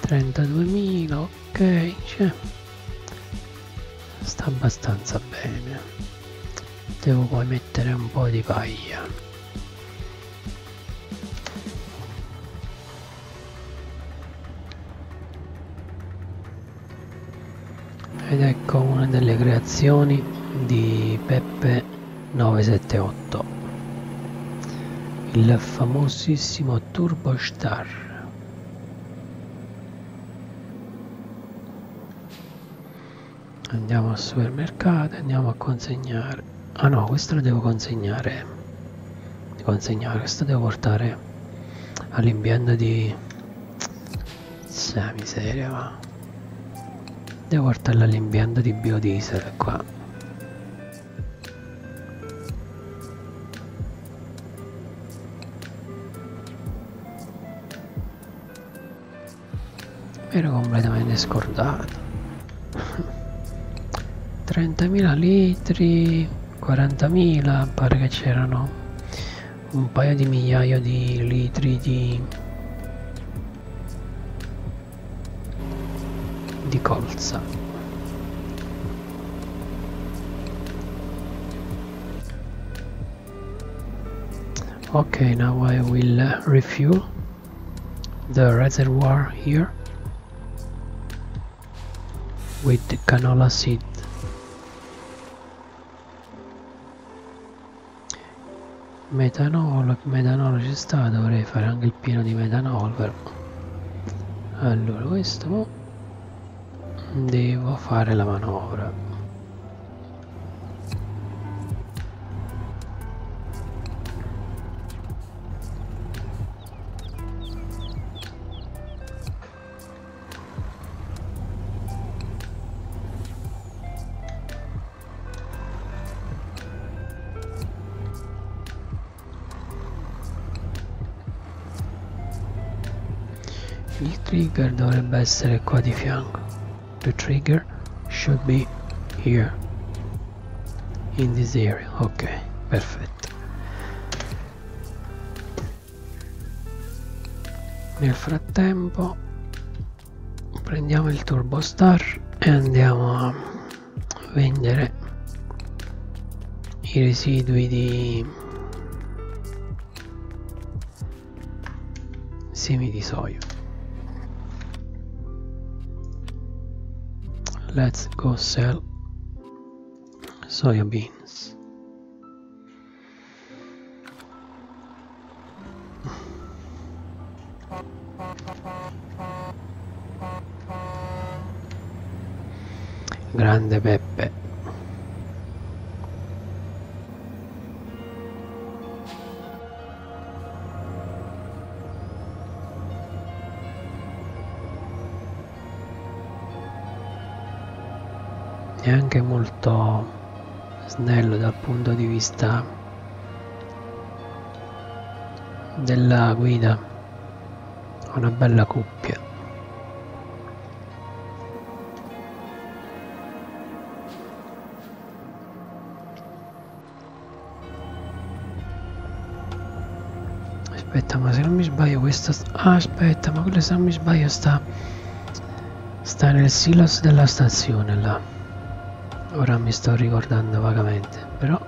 Trentaduemila, ok, cioè, sta abbastanza bene. Devo poi mettere un po' di paglia. Ed ecco una delle creazioni di Peppe nove sette otto, il famosissimo Turbo Star. Andiamo al supermercato, andiamo a consegnare. Ah no, questo lo devo consegnare. Consegnare, questo devo portare all'impianto di... sa miseria, va. Devo portarla all'impianto di biodiesel qua. Mi ero completamente scordato. trentamila litri, quarantamila, pare che c'erano un paio di migliaio di litri di... di colza. Ok, now I will uh, refuel the reservoir here with the canola seed. Metanolo, metanolo ci sta, dovrei fare anche il pieno di metanolo però. Allora questo devo fare la manovra. Il trigger dovrebbe essere qua di fianco. The trigger should be here in this area. Ok, perfetto. Nel frattempo prendiamo il Turbo Star e andiamo a vendere i residui di semi di soia. Let's go sell soya beans. Grande Peppe. Neanche molto snello dal punto di vista della guida. Una bella cuppia. Aspetta, ma se non mi sbaglio questa... Ah, aspetta, ma quella se non mi sbaglio sta... Sta nel silos della stazione, là. Ora mi sto ricordando vagamente, però...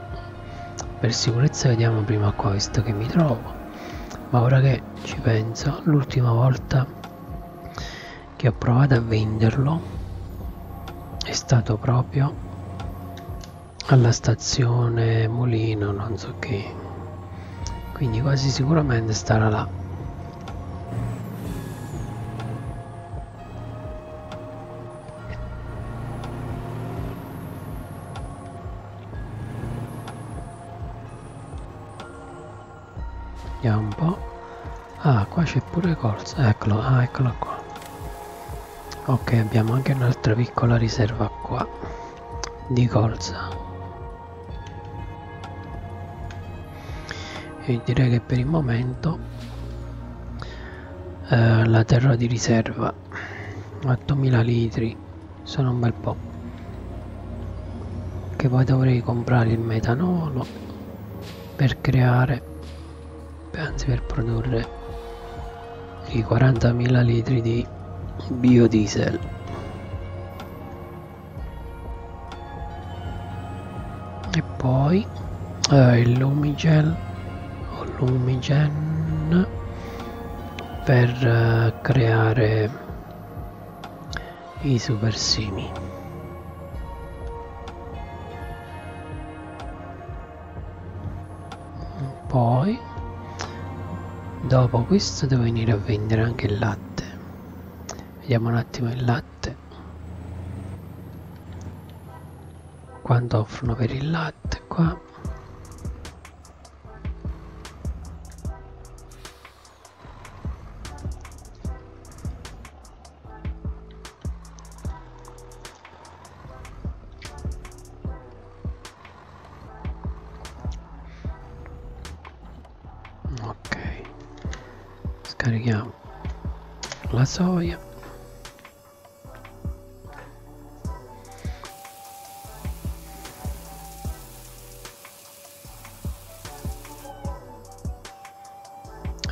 Per sicurezza vediamo prima qua, visto che mi trovo. Ma ora che ci penso, l'ultima volta che ho provato a venderlo è stato proprio alla stazione Mulino, non so che... Quindi quasi sicuramente starà là. Vediamo un po'. Ah, qua c'è pure corsa. Eccolo, ah, eccolo qua. Ok, abbiamo anche un'altra piccola riserva qua di corsa. E direi che per il momento eh, la terra di riserva ottomila litri sono un bel po', che poi dovrei comprare il metanolo per creare, anzi per produrre i quarantamila litri di biodiesel. E poi eh, il lumigel Lumigen per uh, creare i super simi. Poi dopo questo devo venire a vendere anche il latte. Vediamo un attimo il latte, quanto offrono per il latte qua. Carichiamo la soia.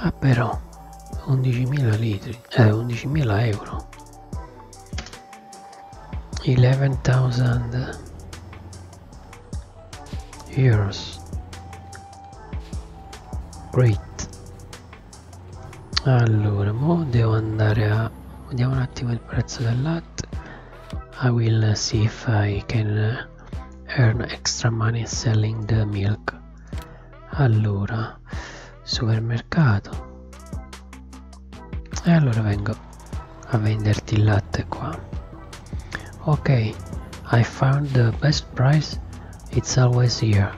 Ah, però undicimila litri, eh, undicimila euro, eleven thousand euros. Great. Allora, mo devo andare a... Vediamo un attimo il prezzo del latte. I will see if I can earn extra money selling the milk. Allora, supermercato. E allora vengo a venderti il latte qua. Ok, I found the best price. It's always here,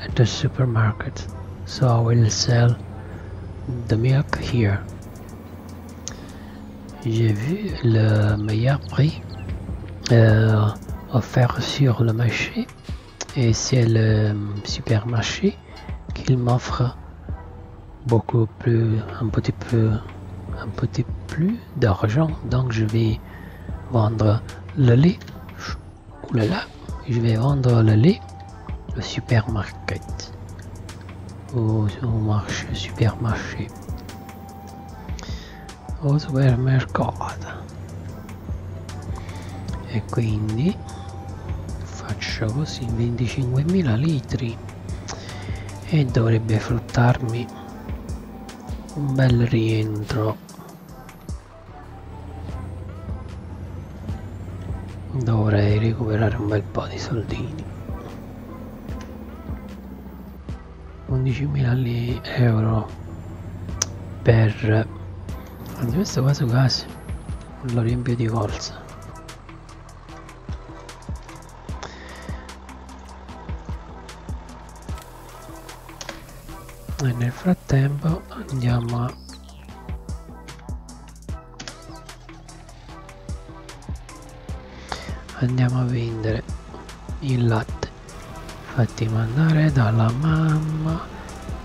at the supermarket. So I will sell the milk here. J'ai vu le meilleur prix euh, offert sur le marché et c'est le supermarché qu'il m'offre beaucoup plus, un petit peu, un petit plus d'argent. Donc je vais vendre le lait. Oulala, je vais vendre le lait au supermarché. Au marché, supermarché. o supermercato, e quindi faccio così venticinquemila litri e dovrebbe fruttarmi un bel rientro. Dovrei recuperare un bel po' di soldini. Undicimila euro per... in questo caso quasi lo riempio di colza. E nel frattempo andiamo a andiamo a vendere il latte. Fatti mandare dalla mamma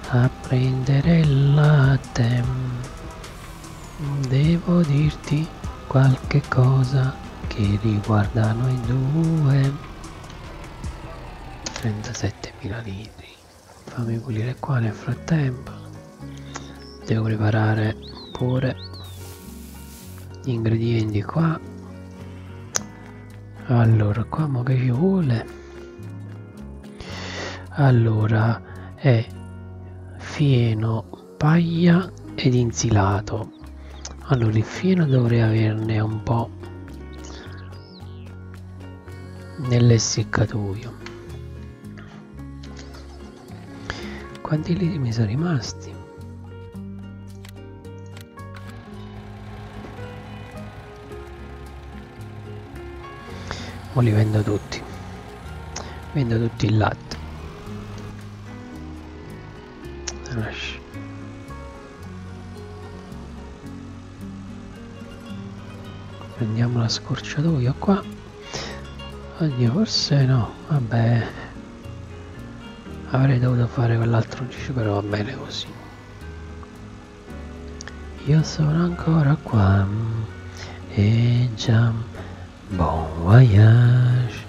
a prendere il latte. Devo dirti qualche cosa che riguarda noi due. trentasettemila litri. Fammi pulire qua nel frattempo. Devo preparare pure gli ingredienti qua. Allora qua mo che ci vuole? Allora è fieno, paglia ed insilato. Allora il fieno dovrei averne un po' nell'essiccatoio. Quanti litri mi sono rimasti? O li vendo tutti. Vendo tutti il latte. Lascia. Prendiamo la scorciatoia qua. Oddio, forse no. Vabbè. Avrei dovuto fare quell'altro giusto, però va bene così. Io sono ancora qua e già bon voyage,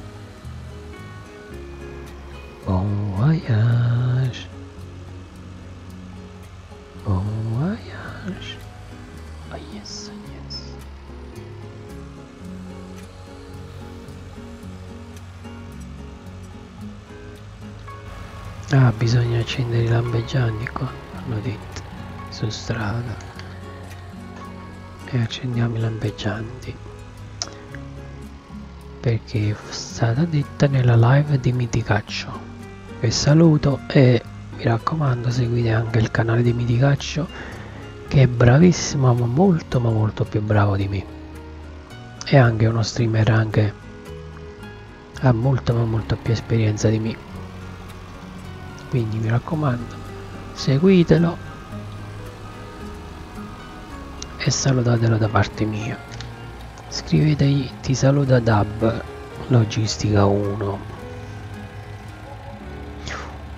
bon voyage, bon voyage. Oh yes, yes. Ah, bisogna accendere i lampeggianti qua, hanno detto, su strada. E accendiamo i lampeggianti, perché è stata detta nella live di Miticaccio. Vi saluto e mi raccomando, seguite anche il canale di Miticaccio, che è bravissimo, ma molto ma molto più bravo di me. E anche uno streamer anche ha molto ma molto più esperienza di me. Quindi mi raccomando, seguitelo e salutatelo da parte mia. Scrivetegli "ti saluta Dab Logistica uno".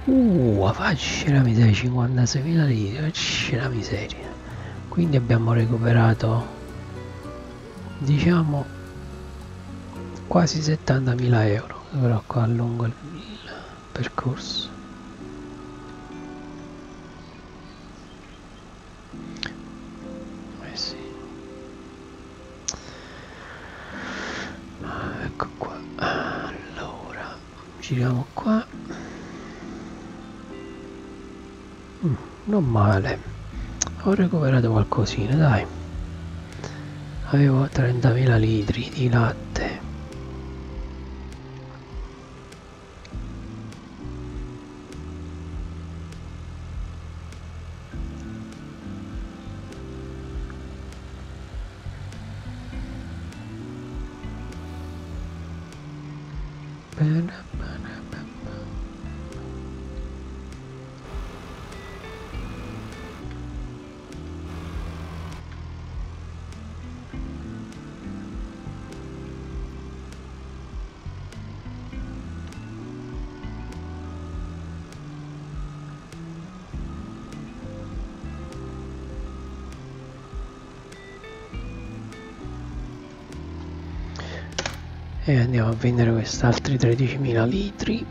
Uh, faccia la miseria, cinquantaseimila litri, faccia la miseria. Quindi abbiamo recuperato, diciamo, quasi settantamila euro. Però qua allungo il percorso. Ecco qua, allora giriamo qua. Mm, non male, ho recuperato qualcosina, dai. Avevo trentamila litri di latte. E andiamo a vendere quest'altri tredicimila litri.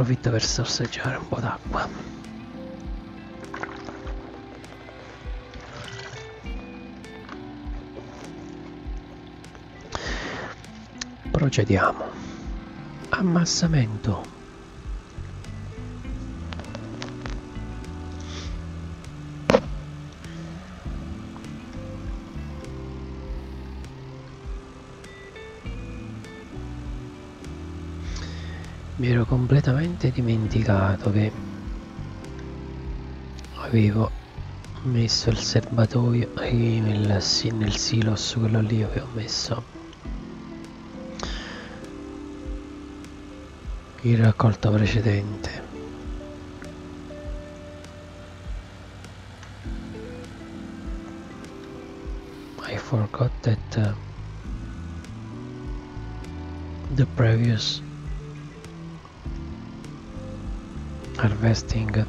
approfitto per sorseggiare un po' d'acqua. Procediamo. Ammassamento. Mi ero completamente dimenticato che avevo messo il serbatoio nel, nel silos, quello lì avevo messo il raccolto precedente. I forgot that the previous harvesting,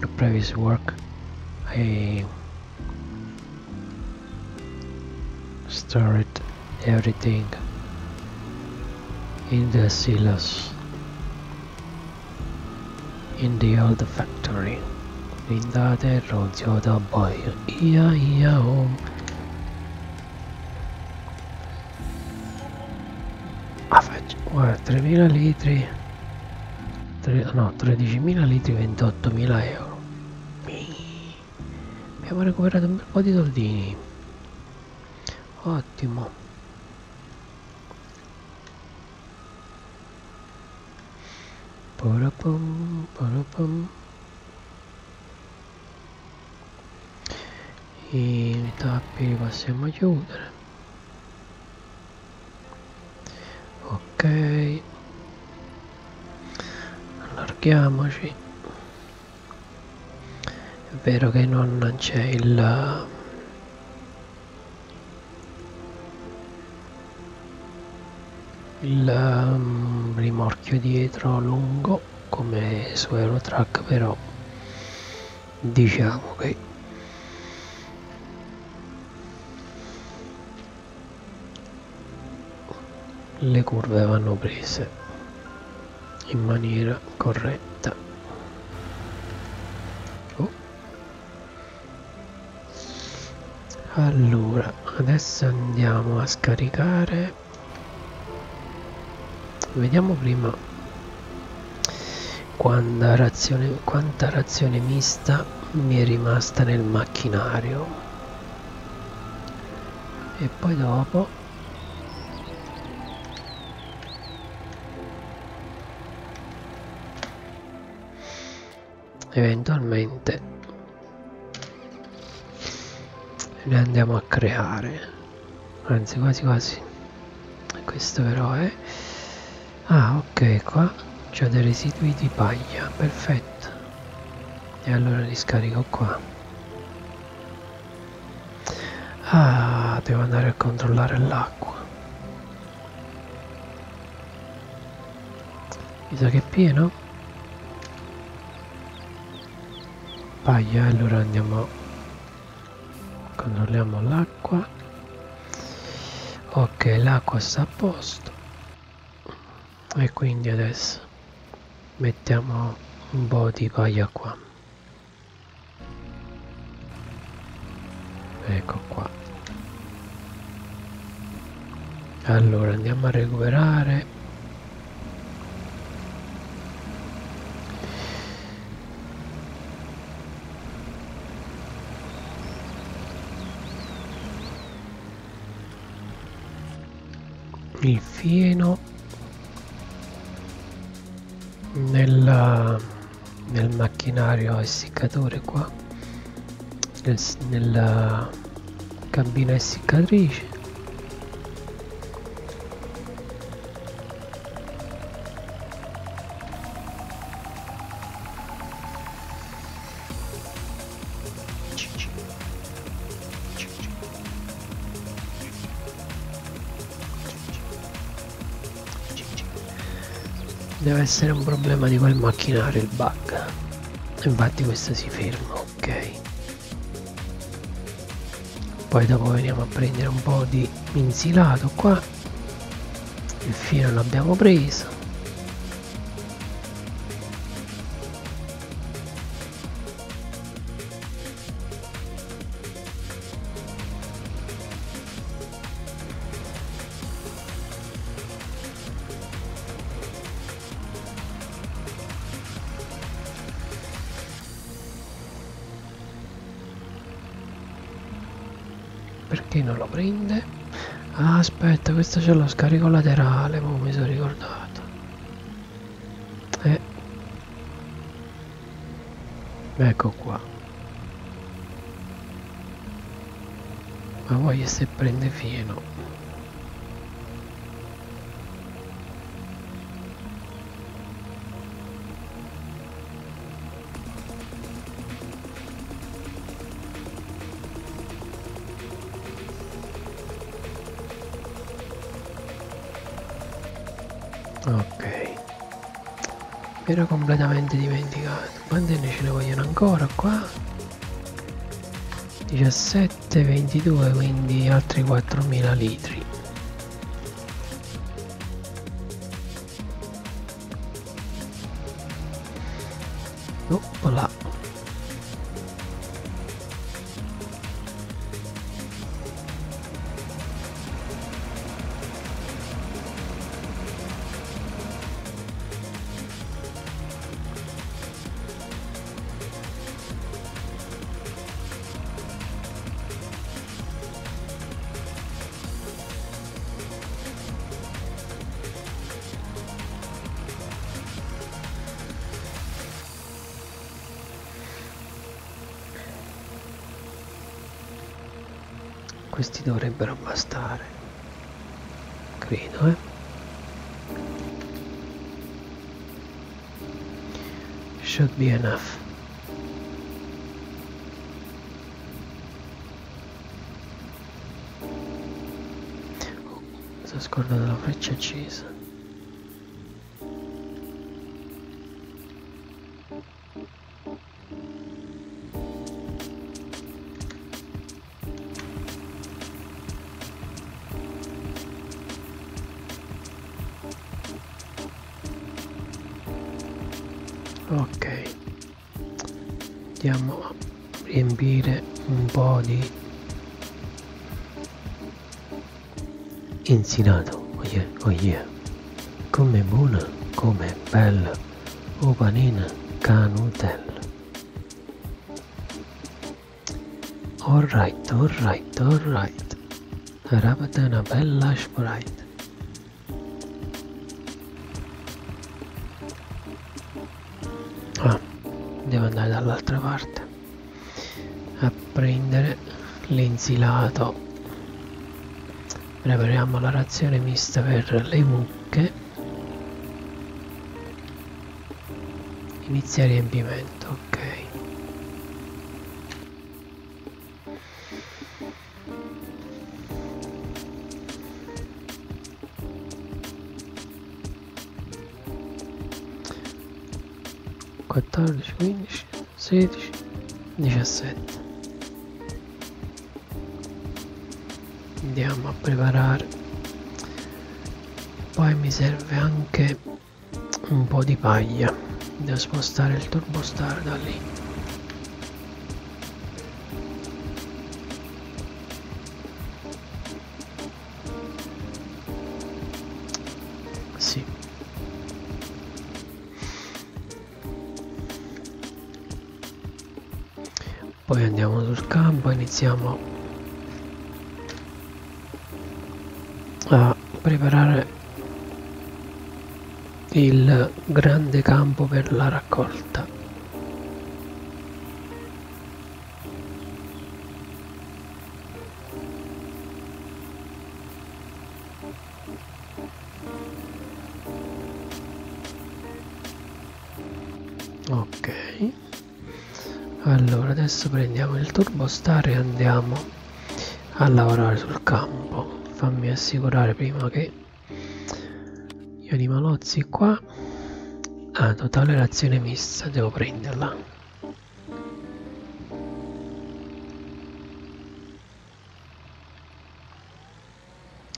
the previous work, I stored everything in the silos in the old factory. Brindate, rozio da boy, ia ia home. Guarda, tremila litri, tre, no, tredicimila litri, ventottomila euro. Abbiamo recuperato un bel po' di soldini. Ottimo. Parapum, parapum. I tappi li possiamo chiudere. Ok, allarghiamoci. È vero che non c'è il il um, rimorchio dietro lungo come su Eurotrack, però diciamo che le curve vanno prese in maniera corretta. Oh. Allora, adesso andiamo a scaricare. Vediamo prima quanta razione, quanta razione mista mi è rimasta nel macchinario. E poi dopo eventualmente ne andiamo a creare, anzi quasi quasi. Questo però è, ah ok, qua c'ho dei residui di paglia, perfetto, e allora li scarico qua. Ah, devo andare a controllare l'acqua, mi sa che è pieno. Paglia, allora andiamo, controlliamo l'acqua. Ok, l'acqua sta a posto e quindi adesso mettiamo un po' di paglia qua, ecco qua. Allora andiamo a recuperare. Il fieno nella, nel macchinario essiccatore qua, nel, nella cabina essiccatrice. Deve essere un problema di quel macchinario, il bug, infatti questo si ferma, ok. Poi dopo veniamo a prendere un po' di insilato qua il filo l'abbiamo preso, perché non lo prende? Ah, aspetta, questo c'è lo scarico laterale, ma mi sono ricordato. Eh. Ecco qua. Ma voglio se prende fieno. Era completamente dimenticato. Quante ne ce ne vogliono ancora qua? diciassette, ventidue, quindi altri quattromila litri. Opla. Questi dovrebbero bastare, credo, eh. Should be enough. Oh, mi sono scordato la freccia accesa. Ok, andiamo a riempire un po' di insinato. Oh yeah, oh yeah. Come buona, come bella, o panina canutella. Alright, alright, alright. Rabata una bella sprite. Devo andare dall'altra parte a prendere l'insilato. Prepariamo la razione mista per le mucche. Inizia il riempimento, ok. quattordici, quindici, sedici, diciassette. Andiamo a preparare. Poi mi serve anche un po' di paglia. Devo spostare il Turbo Star da lì. Poi andiamo sul campo e iniziamo a preparare il grande campo per la raccolta. Ok. Allora, adesso prendiamo il Turbo Star e andiamo a lavorare sul campo. Fammi assicurare prima che gli animalozzi qua. Ah, totale razione mista, devo prenderla.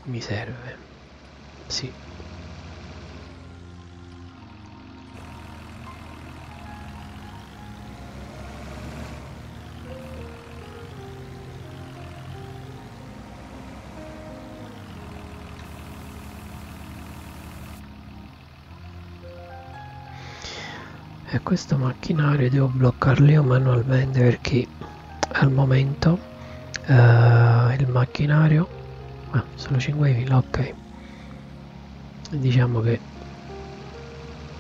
Mi serve. Sì. e questo macchinario devo bloccarlo io manualmente, perché al momento uh, il macchinario ah, sono cinquemila, ok, diciamo che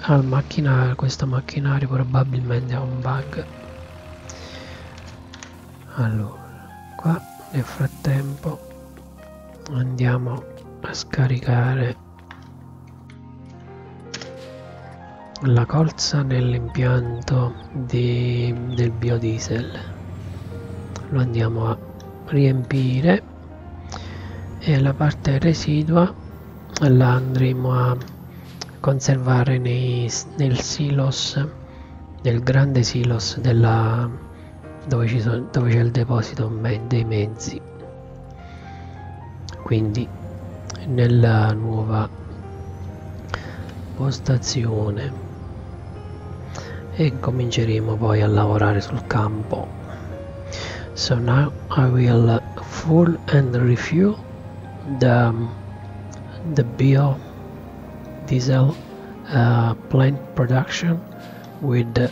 al macchinario, questo macchinario probabilmente ha un bug. Allora qua nel frattempo andiamo a scaricare la colza nell'impianto del biodiesel, lo andiamo a riempire e la parte residua la andremo a conservare nei, nel silos, nel grande silos della, dove c'è il deposito dei mezzi. Quindi nella nuova postazione, e cominceremo poi a lavorare sul campo. So now I will full and refuel the, the bio diesel uh, plant production with the,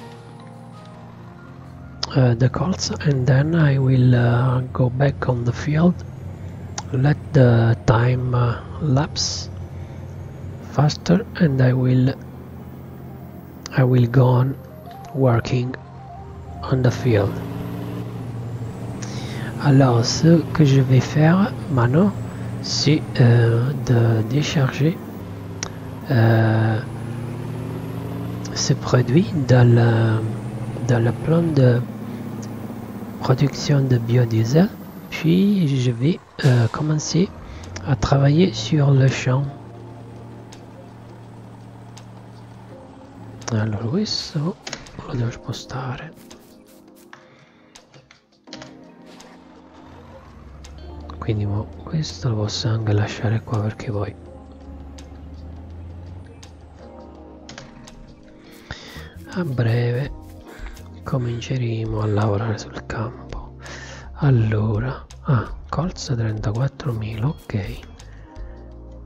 uh, the colts, and then I will uh, go back on the field, let the time uh, lapse faster, and I will I will go on working on the field. Alors ce que je vais faire maintenant, c'est euh, de décharger euh, ce produit dans le, dans le plan de production de biodiesel, puis je vais euh, commencer à travailler sur le champ. Allora questo lo devo spostare, quindi questo lo posso anche lasciare qua, perché poi a breve cominceremo a lavorare sul campo. Allora, ah, colza trentaquattromila, ok,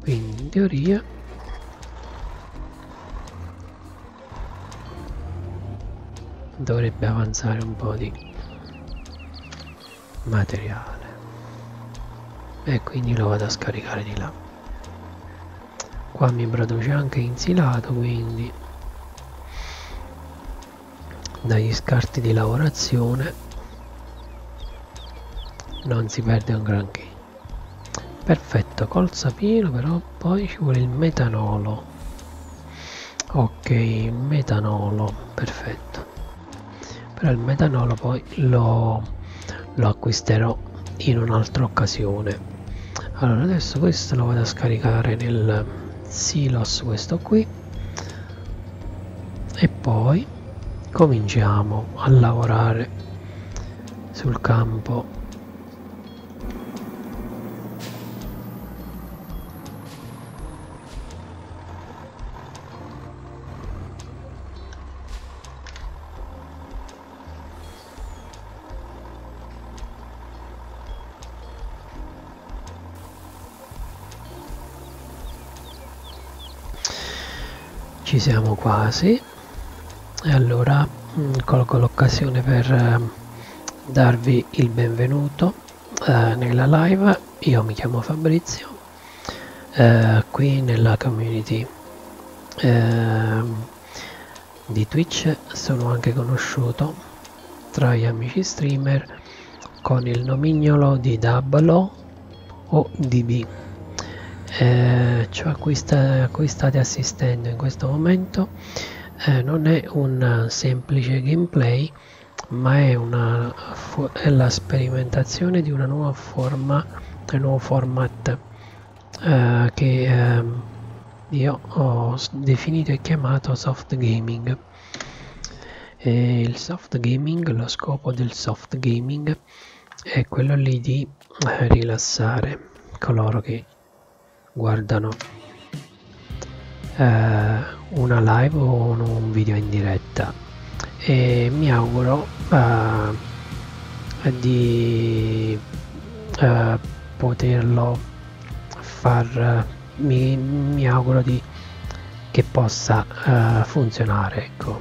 quindi in teoria dovrebbe avanzare un po' di materiale, e quindi lo vado a scaricare di là. Qua mi produce anche insilato, quindi dagli scarti di lavorazione non si perde un granché. Perfetto, colza pieno, però poi ci vuole il metanolo. Ok, metanolo, perfetto. Però il metanolo poi lo, lo acquisterò in un'altra occasione. Allora adesso questo lo vado a scaricare nel silos, questo qui, e poi cominciamo a lavorare sul campo. Ci siamo quasi, e allora mh, colgo l'occasione per eh, darvi il benvenuto eh, nella live. Io mi chiamo Fabrizio, eh, qui nella community eh, di Twitch sono anche conosciuto tra gli amici streamer con il nomignolo di DabLo o D B. Eh, ciò a cui, sta, a cui state assistendo in questo momento eh, non è un semplice gameplay, ma è, una, è la sperimentazione di una nuova forma, un nuovo format eh, che eh, io ho definito e chiamato soft gaming. E il soft gaming, lo scopo del soft gaming è quello lì di eh, rilassare coloro che guardano eh, una live o un, un video in diretta, e mi auguro eh, di eh, poterlo far mi, mi auguro di che possa eh, funzionare, ecco.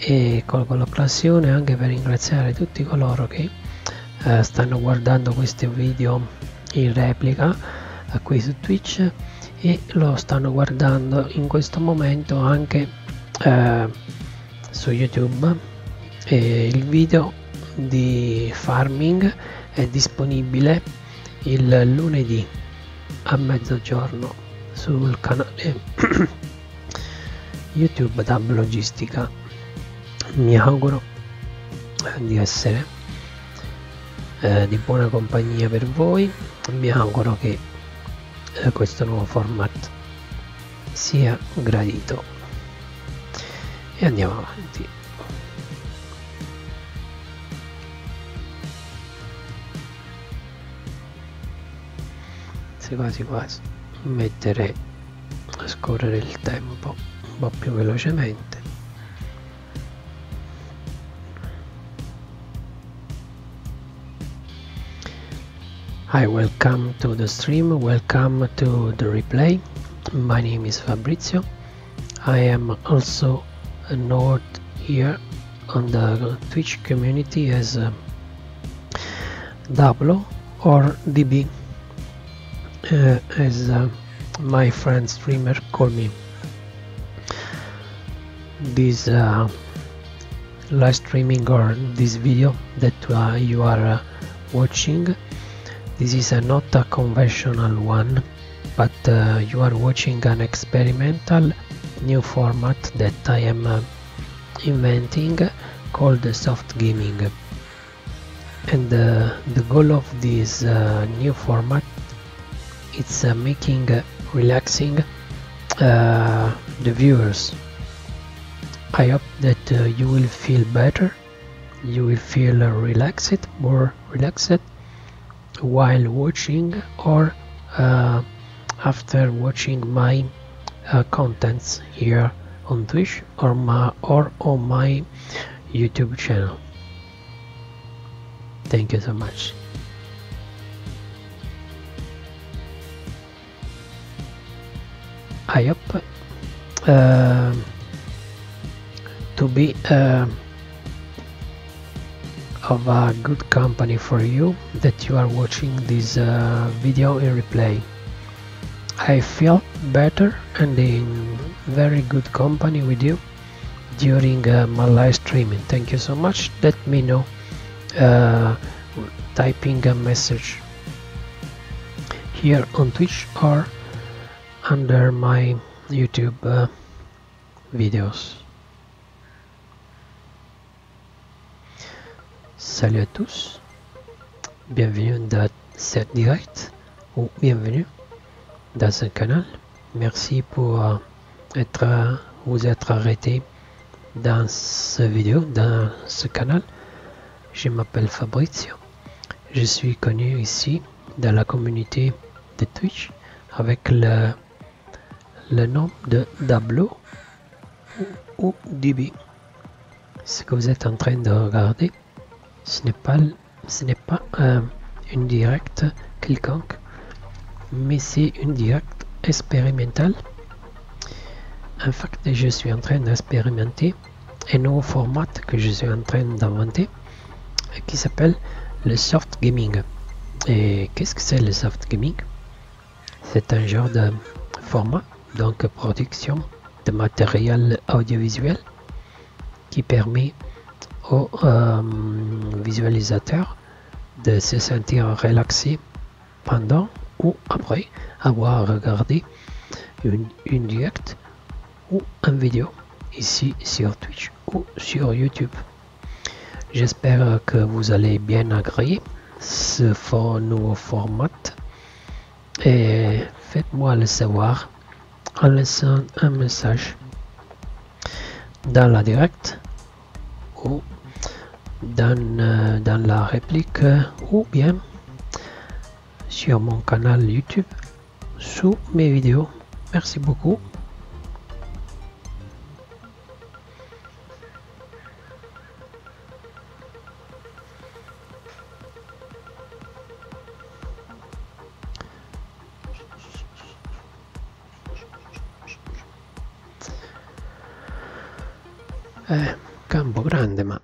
e colgo l'occasione anche per ringraziare tutti coloro che eh, stanno guardando questo video in replica eh, qui su Twitch e lo stanno guardando in questo momento anche eh, su YouTube. E il video di farming è disponibile il lunedì a mezzogiorno sul canale YouTube Dab Logistica. Mi auguro di essere eh, di buona compagnia per voi. Mi auguro che eh, questo nuovo format sia gradito e andiamo avanti. Se quasi quasi mettere a scorrere il tempo un po' più velocemente. Hi, welcome to the stream, welcome to the replay. My name is Fabrizio. I am also a node here on the Twitch community as uh, Dablo or D B, uh, as uh, my friend streamer call me. This uh, live streaming or this video that uh, you are uh, watching, this is uh, not a conventional one, but uh, you are watching an experimental new format that I am uh, inventing called soft gaming. And uh, the goal of this uh, new format is uh, making uh, relaxing uh, the viewers. I hope that uh, you will feel better, you will feel uh, relaxed, more relaxed, while watching or uh, after watching my uh, contents here on Twitch or, my, or on my YouTube channel. Thank you so much. I hope uh, to be uh, of a good company for you that you are watching this uh, video in replay. I feel better and in very good company with you during uh, my live streaming. Thank you so much. Let me know uh, typing a message here on Twitch or under my YouTube uh, videos. Salut à tous, bienvenue dans cette direct ou bienvenue dans ce canal. Merci pour être, vous être arrêté dans ce vidéo, dans ce canal. Je m'appelle Fabrizio, je suis connu ici dans la communauté de Twitch avec le, le nom de Dablo ou, ou D B. Ce que vous êtes en train de regarder, ce n'est pas, ce n'est pas euh, une directe quelconque, mais c'est une directe expérimentale. En fait, je suis en train d'expérimenter un nouveau format que je suis en train d'inventer qui s'appelle le soft gaming. Et qu'est-ce que c'est le soft gaming? C'est un genre de format, donc production de matériel audiovisuel qui permet aux euh, visualisateurs de se sentir relaxé pendant ou après avoir regardé une, une direct ou une vidéo ici sur Twitch ou sur YouTube. J'espère que vous allez bien agréer ce fort nouveau format et faites-moi le savoir en laissant un message dans la direct ou Dans, euh, dans la réplique euh, ou bien sur mon canal YouTube sous mes vidéos. Merci beaucoup. Euh. campo grande, ma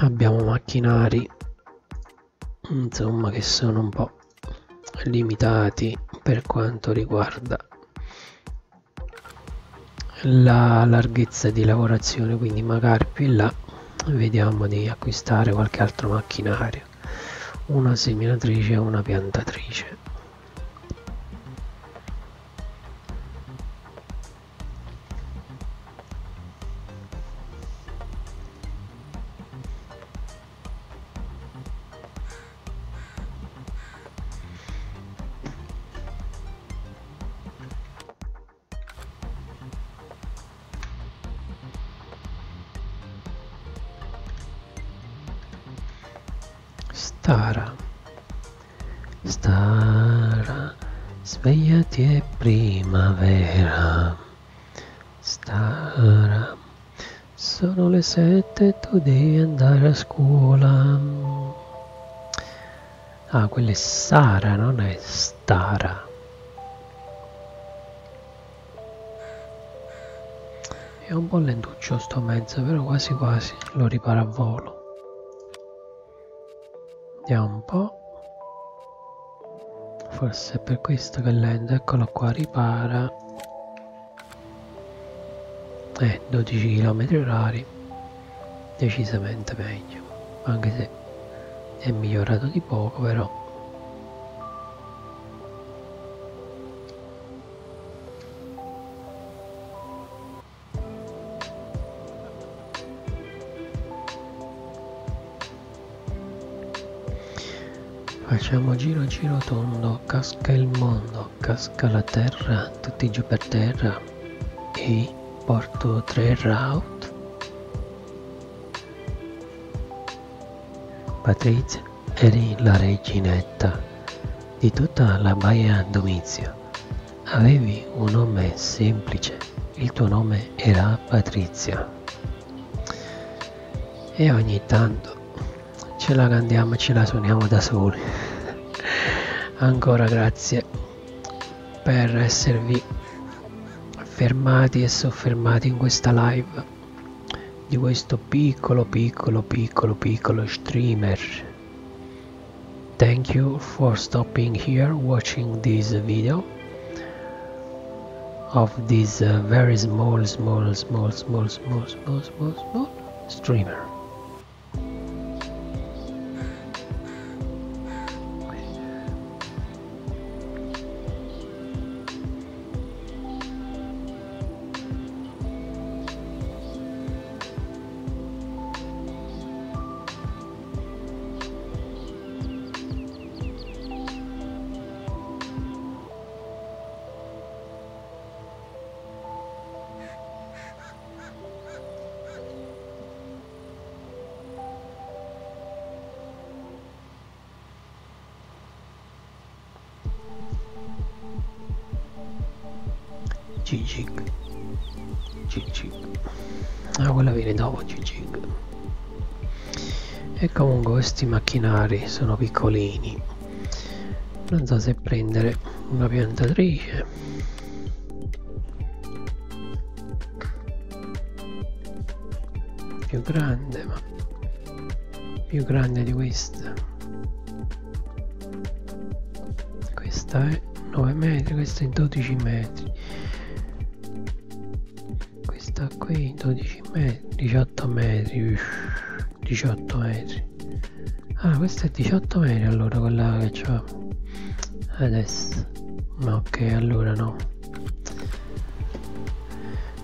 abbiamo macchinari insomma che sono un po' limitati per quanto riguarda la larghezza di lavorazione, quindi magari più in là vediamo di acquistare qualche altro macchinario, una seminatrice e una piantatrice. Stara, Stara, svegliati è primavera. Stara, sono le sette e tu devi andare a scuola. Ah, quella è Sara, non è Stara. È un po' lentuccio sto mezzo, però quasi quasi lo riparo a volo. Vediamo un po', forse è per questo che è lento, eccolo qua, ripara, eh, dodici chilometri orari, decisamente meglio, anche se è migliorato di poco però. Facciamo giro giro tondo, casca il mondo, casca la terra, tutti giù per terra e porto tre route. Patrizia, eri la reginetta di tutta la baia Domizia, avevi un nome semplice, il tuo nome era Patrizia e ogni tanto ce la cantiamo e ce la suoniamo da soli. Ancora grazie per esservi fermati e soffermati in questa live di questo piccolo piccolo piccolo piccolo streamer. Thank you for stopping here watching this video of this uh, very small small small small small small small small streamer. Questi macchinari sono piccolini, non so se prendere una piantatrice più grande, ma più grande di questa, questa è nove metri, questa è dodici metri, questa qui dodici metri, diciotto metri, diciotto metri. Ah, questa è diciotto metri allora quella che c'ho adesso. Ma ok, allora no,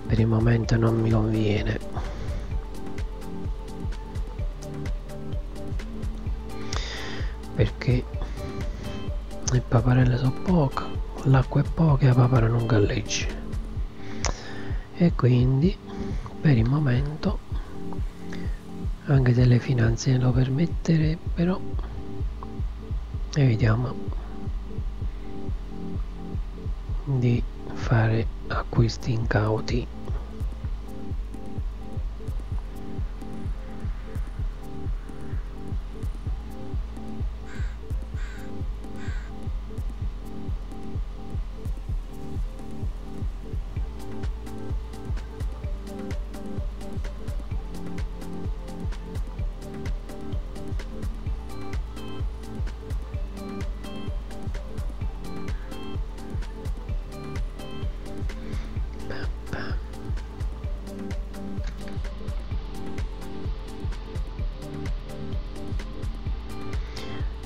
per il momento non mi conviene. Perché le paparelle sono poche, l'acqua è poca e la papara non galleggia. E quindi per il momento, anche se le finanze lo permetterebbero, evitiamo di fare acquisti incauti.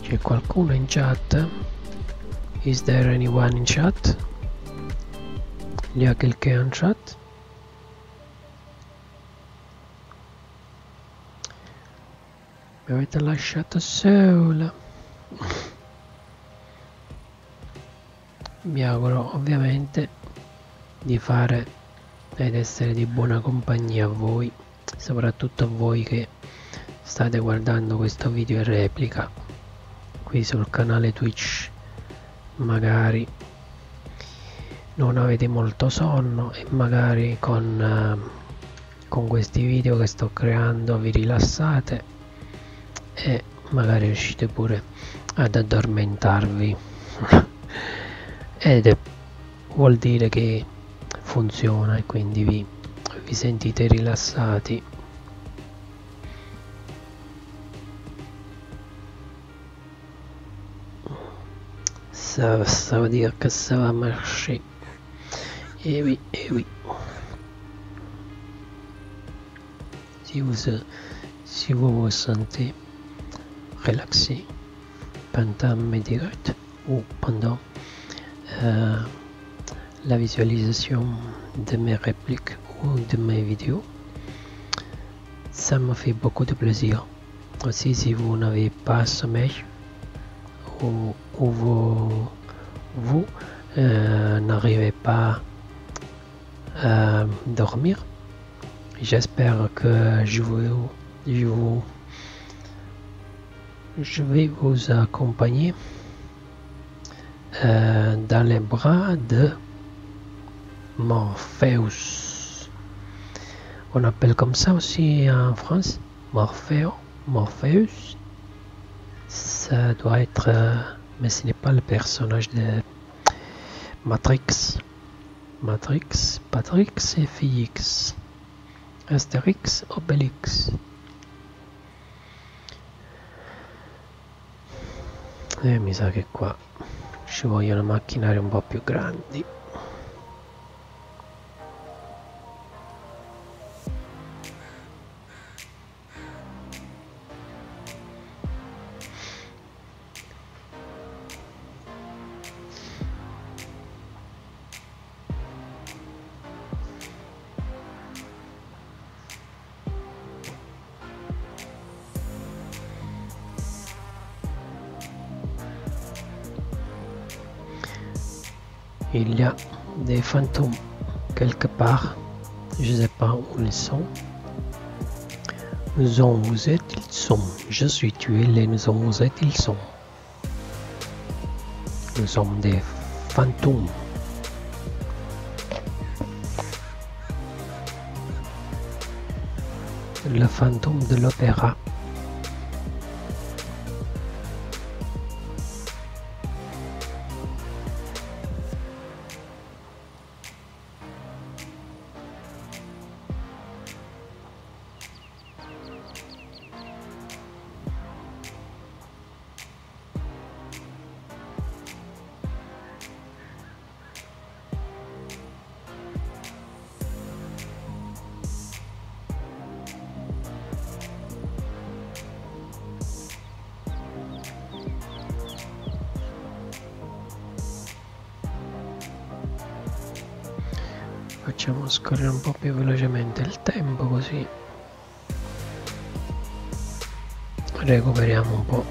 C'è qualcuno in chat? Is there anyone in chat? C'è qualche in chat? Mi avete lasciato sola. Mi auguro ovviamente di fare ed essere di buona compagnia a voi, soprattutto a voi che state guardando questo video in replica qui sul canale Twitch. Magari non avete molto sonno e magari con, uh, con questi video che sto creando vi rilassate e magari riuscite pure ad addormentarvi ed è, vuol dire che funziona e quindi vi, vi sentite rilassati. Ça, ça veut dire che ça va marcher. Eh oui, eh oui. Si vous, si vous vous sentez relaxé pendant mes directs ou pendant euh, la visualisation de mes répliques ou de mes vidéos, ça me fait beaucoup de plaisir. Aussi, si vous n'avez pas sommeil ou, ou vous, vous euh, n'arrivez pas à dormir, j'espère que je vous, je vous je vais vous accompagner euh, dans les bras de Morpheus. On appelle comme ça aussi en France, Morpheo, Morpheus. Ça doit être, euh, mais ce n'est pas le personnage de Matrix. Matrix, Patrix et Félix, Astérix, Obélix. E mi sa che qua ci vogliono macchinari un po' più grandi. Il y a des fantômes quelque part, je ne sais pas où ils sont. Nous en vous êtes, ils sont. Je suis tué, les nous en vous êtes, ils sont. Nous sommes des fantômes. Le fantôme de l'opéra. Facciamo scorrere un po' più velocemente il tempo, così recuperiamo un po'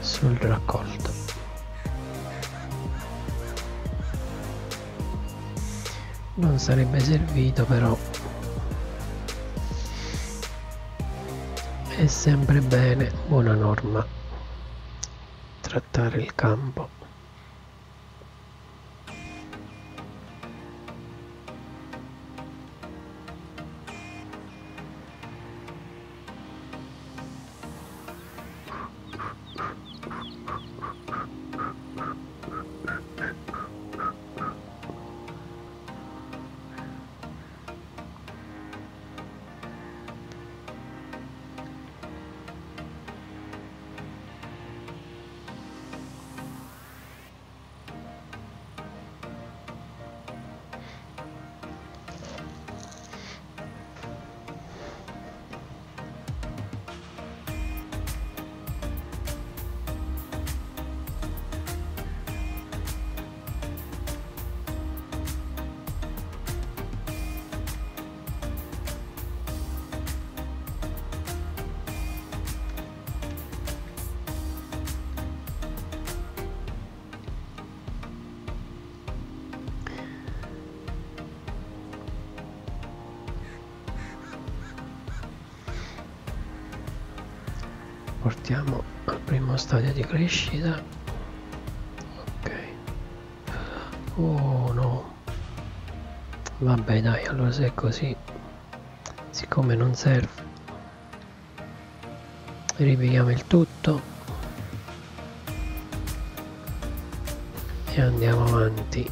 sul raccolto. Non sarebbe servito, però è sempre bene, buona norma, trattare il campo. portiamo al primo stadio di crescita. Ok, oh no, vabbè dai, allora se è così, siccome non serve, ripighiamo il tutto e andiamo avanti.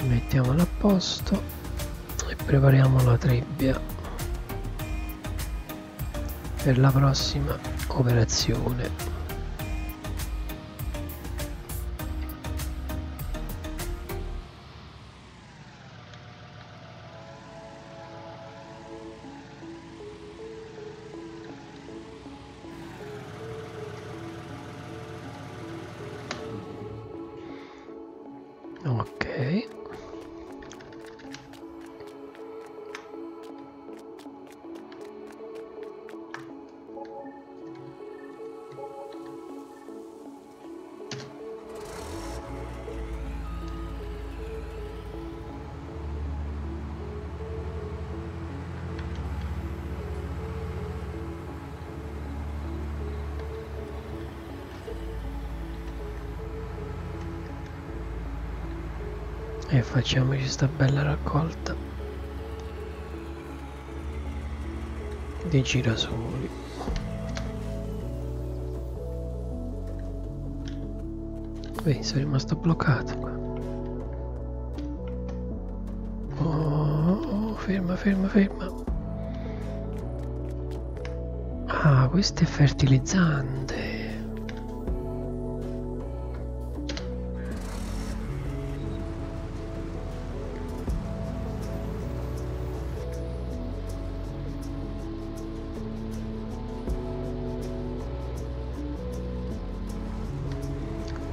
Mettiamola a posto e prepariamo la trebbia per la prossima operazione. Ok, e facciamoci sta bella raccolta di girasoli. Vedi, sono rimasto bloccato qua. Oh, oh, ferma, ferma, ferma. Ah, questo è fertilizzante.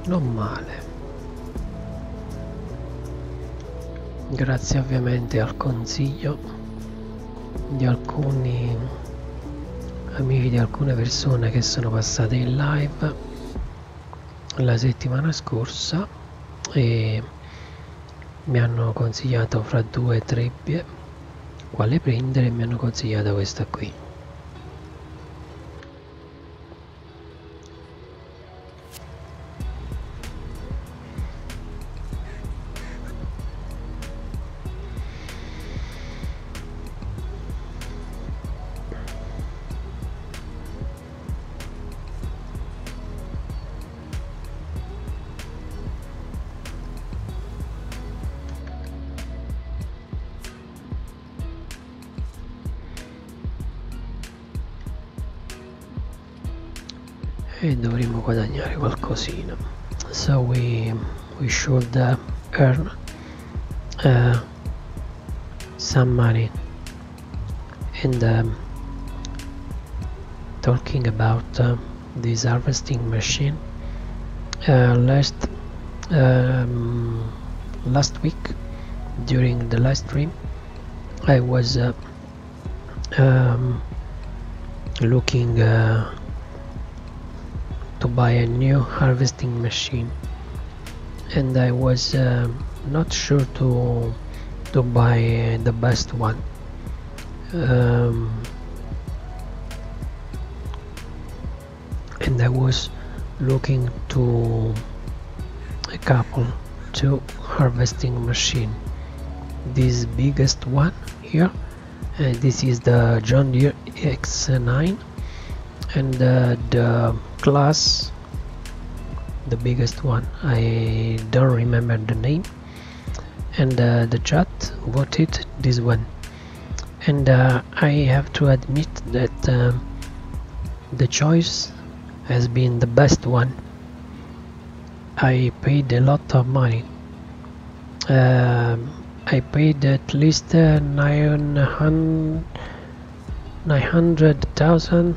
Non male, grazie ovviamente al consiglio di alcuni amici, di alcune persone che sono passate in live la settimana scorsa e mi hanno consigliato fra due trebbie quale prendere e mi hanno consigliato questa qui. E dovremmo guadagnare qualcosina. So we we should uh, earn uh, some money. And um, talking about uh, this harvesting machine, uh, last um, last week during the live stream, I was uh, um, looking. Uh, to buy a new harvesting machine and I was uh, not sure to to buy the best one. Um, and I was looking to a couple two harvesting machine, this biggest one here, and this is the John Deere X nine, and uh, the class, the biggest one, I don't remember the name, and uh, the chat voted this one. And uh, I have to admit that uh, the choice has been the best one. I paid a lot of money uh, I paid at least uh, nine hundred thousand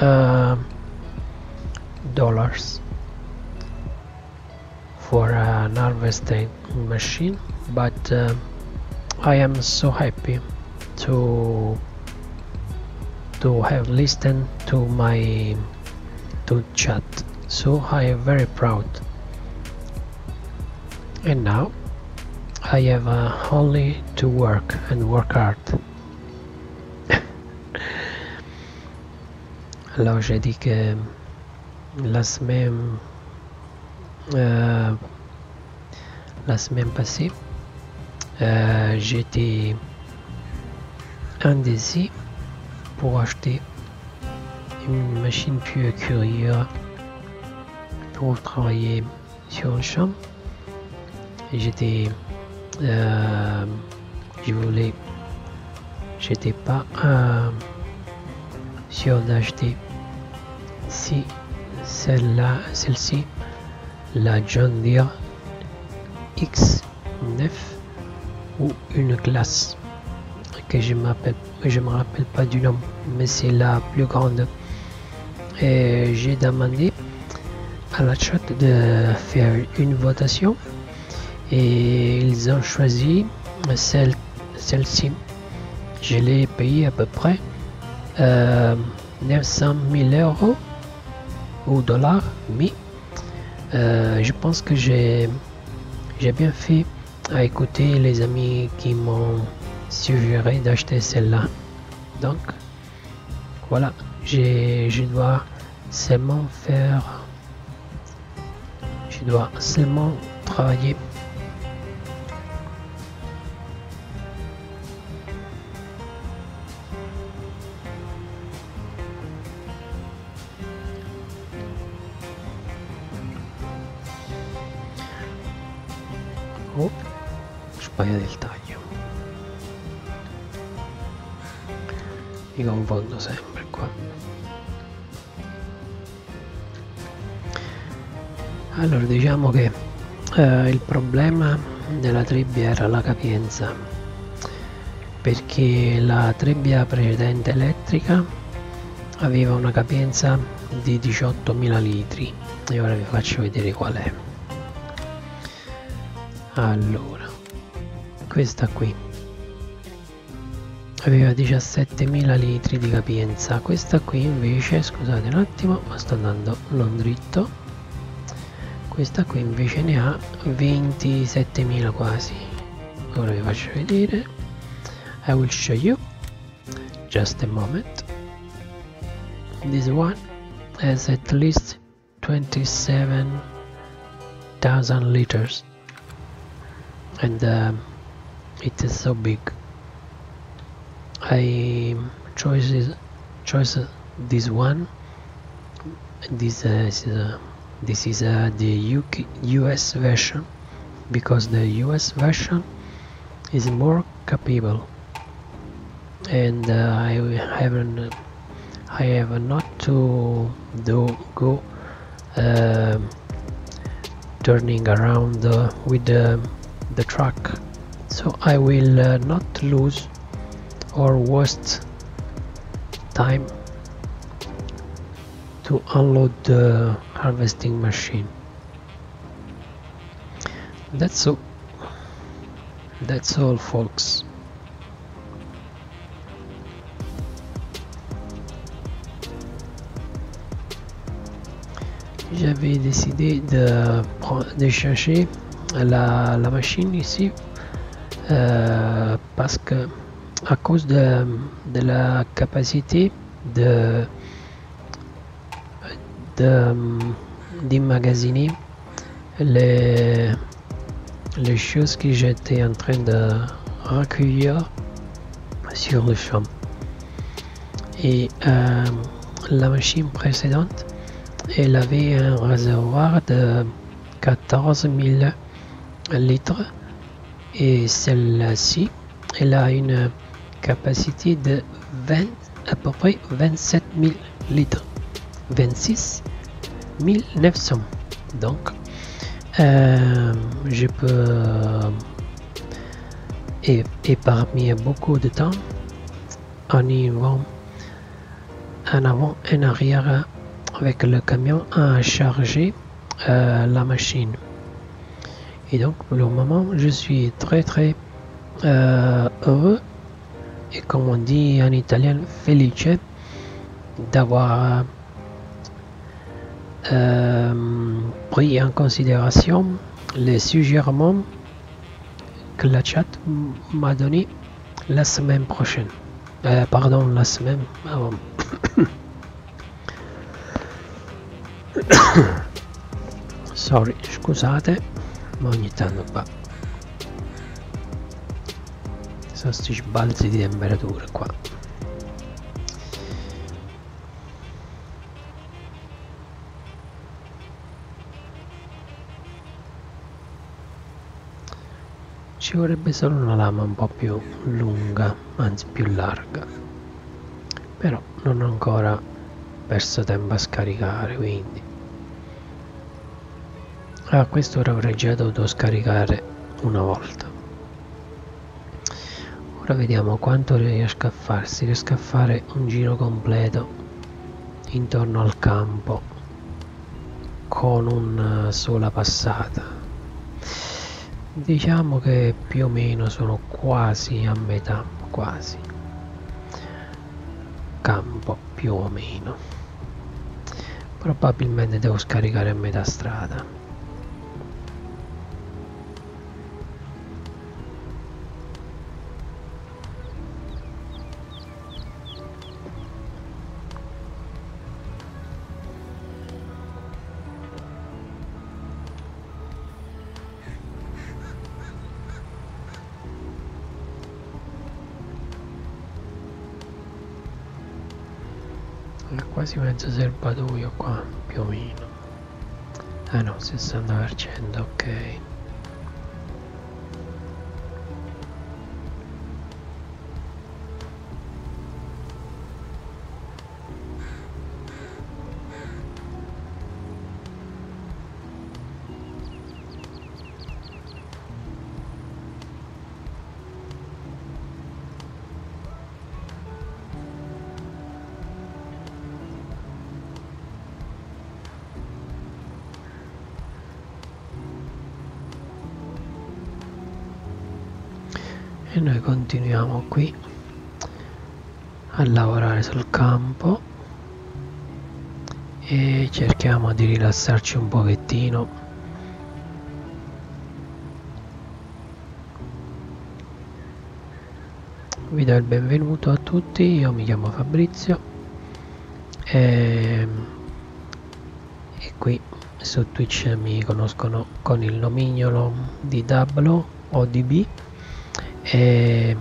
uh, dollars for an harvesting machine, but uh, I am so happy to to have listened to my to chat, so I am very proud. And now I have uh, only to work and work hard. Alors j'ai dit que la semaine euh, la semaine passée euh, j'étais indécis pour acheter une machine plus curieuse pour travailler sur un champ. J'étais euh, je voulais j'étais pas euh, sûr d'acheter si celle-là celle-ci la John Deere X neuf ou une classe que je m'appelle je me rappelle pas du nom, mais c'est la plus grande. Et j'ai demandé à la chat de faire une votation et ils ont choisi celle celle-ci. Je l'ai payé à peu près euh, neuf cent mille euros ou dollars, mais euh, je pense que j'ai j'ai bien fait à écouter les amis qui m'ont suggéré d'acheter celle-là. Donc voilà, j'ai je dois seulement faire je dois seulement travailler. Oh, sbaglia del taglio, mi confondo sempre qua. Allora diciamo che eh, il problema della trebbia era la capienza, perché la trebbia precedente elettrica aveva una capienza di diciottomila litri e ora vi faccio vedere qual è. Allora, questa qui aveva diciassettemila litri di capienza, questa qui invece, scusate un attimo ma sto andando non dritto, questa qui invece ne ha ventisettemila quasi. Ora vi faccio vedere, I will show you, just a moment. This one has at least twenty-seven thousand liters. And uh, it is so big. I choices choice this one. This uh, is uh, this is uh, the U K U S version, because the U S version is more capable. And uh, I haven't I have not to do go uh, turning around uh, with the. The truck, so I will uh, not lose or waste time to unload the harvesting machine. That's all. That's all, folks. J'avais décidé de, de chercher La, la machine ici euh, parce que à cause de, de la capacité de d'emmagasiner de, les, les choses que j'étais en train de recueillir sur le champ. Et euh, la machine précédente, elle avait un réservoir de quatorze mille litres et celle-ci elle a une capacité de vingt à peu près vingt-sept mille litres, vingt-six mille neuf cents. Donc euh, je peux et épargner beaucoup de temps en y vont en avant et en arrière avec le camion à charger euh, la machine. Et donc pour le moment je suis très très euh, heureux et comme on dit en italien felice d'avoir euh, pris en considération les suggestions que la chat m'a donné la semaine prochaine euh, pardon la semaine avant. Sorry, scusate, ma ogni tanto qua sono sti sbalzi di temperatura qua. Ci vorrebbe solo una lama un po' più lunga, anzi più larga, però non ho ancora perso tempo a scaricare, quindi a quest'ora avrei già dovuto scaricare una volta. Ora vediamo quanto riesco a farsi, riesco a fare un giro completo intorno al campo con una sola passata. Diciamo che più o meno sono quasi a metà, quasi campo più o meno, probabilmente devo scaricare a metà strada. Quasi mezzo serbatoio qua, più o meno. Ah no, sessanta per cento, ok. E noi continuiamo qui a lavorare sul campo e cerchiamo di rilassarci un pochettino . Vi do il benvenuto a tutti, io mi chiamo Fabrizio e, e qui su Twitch mi conoscono con il nomignolo di Dablo o di B. E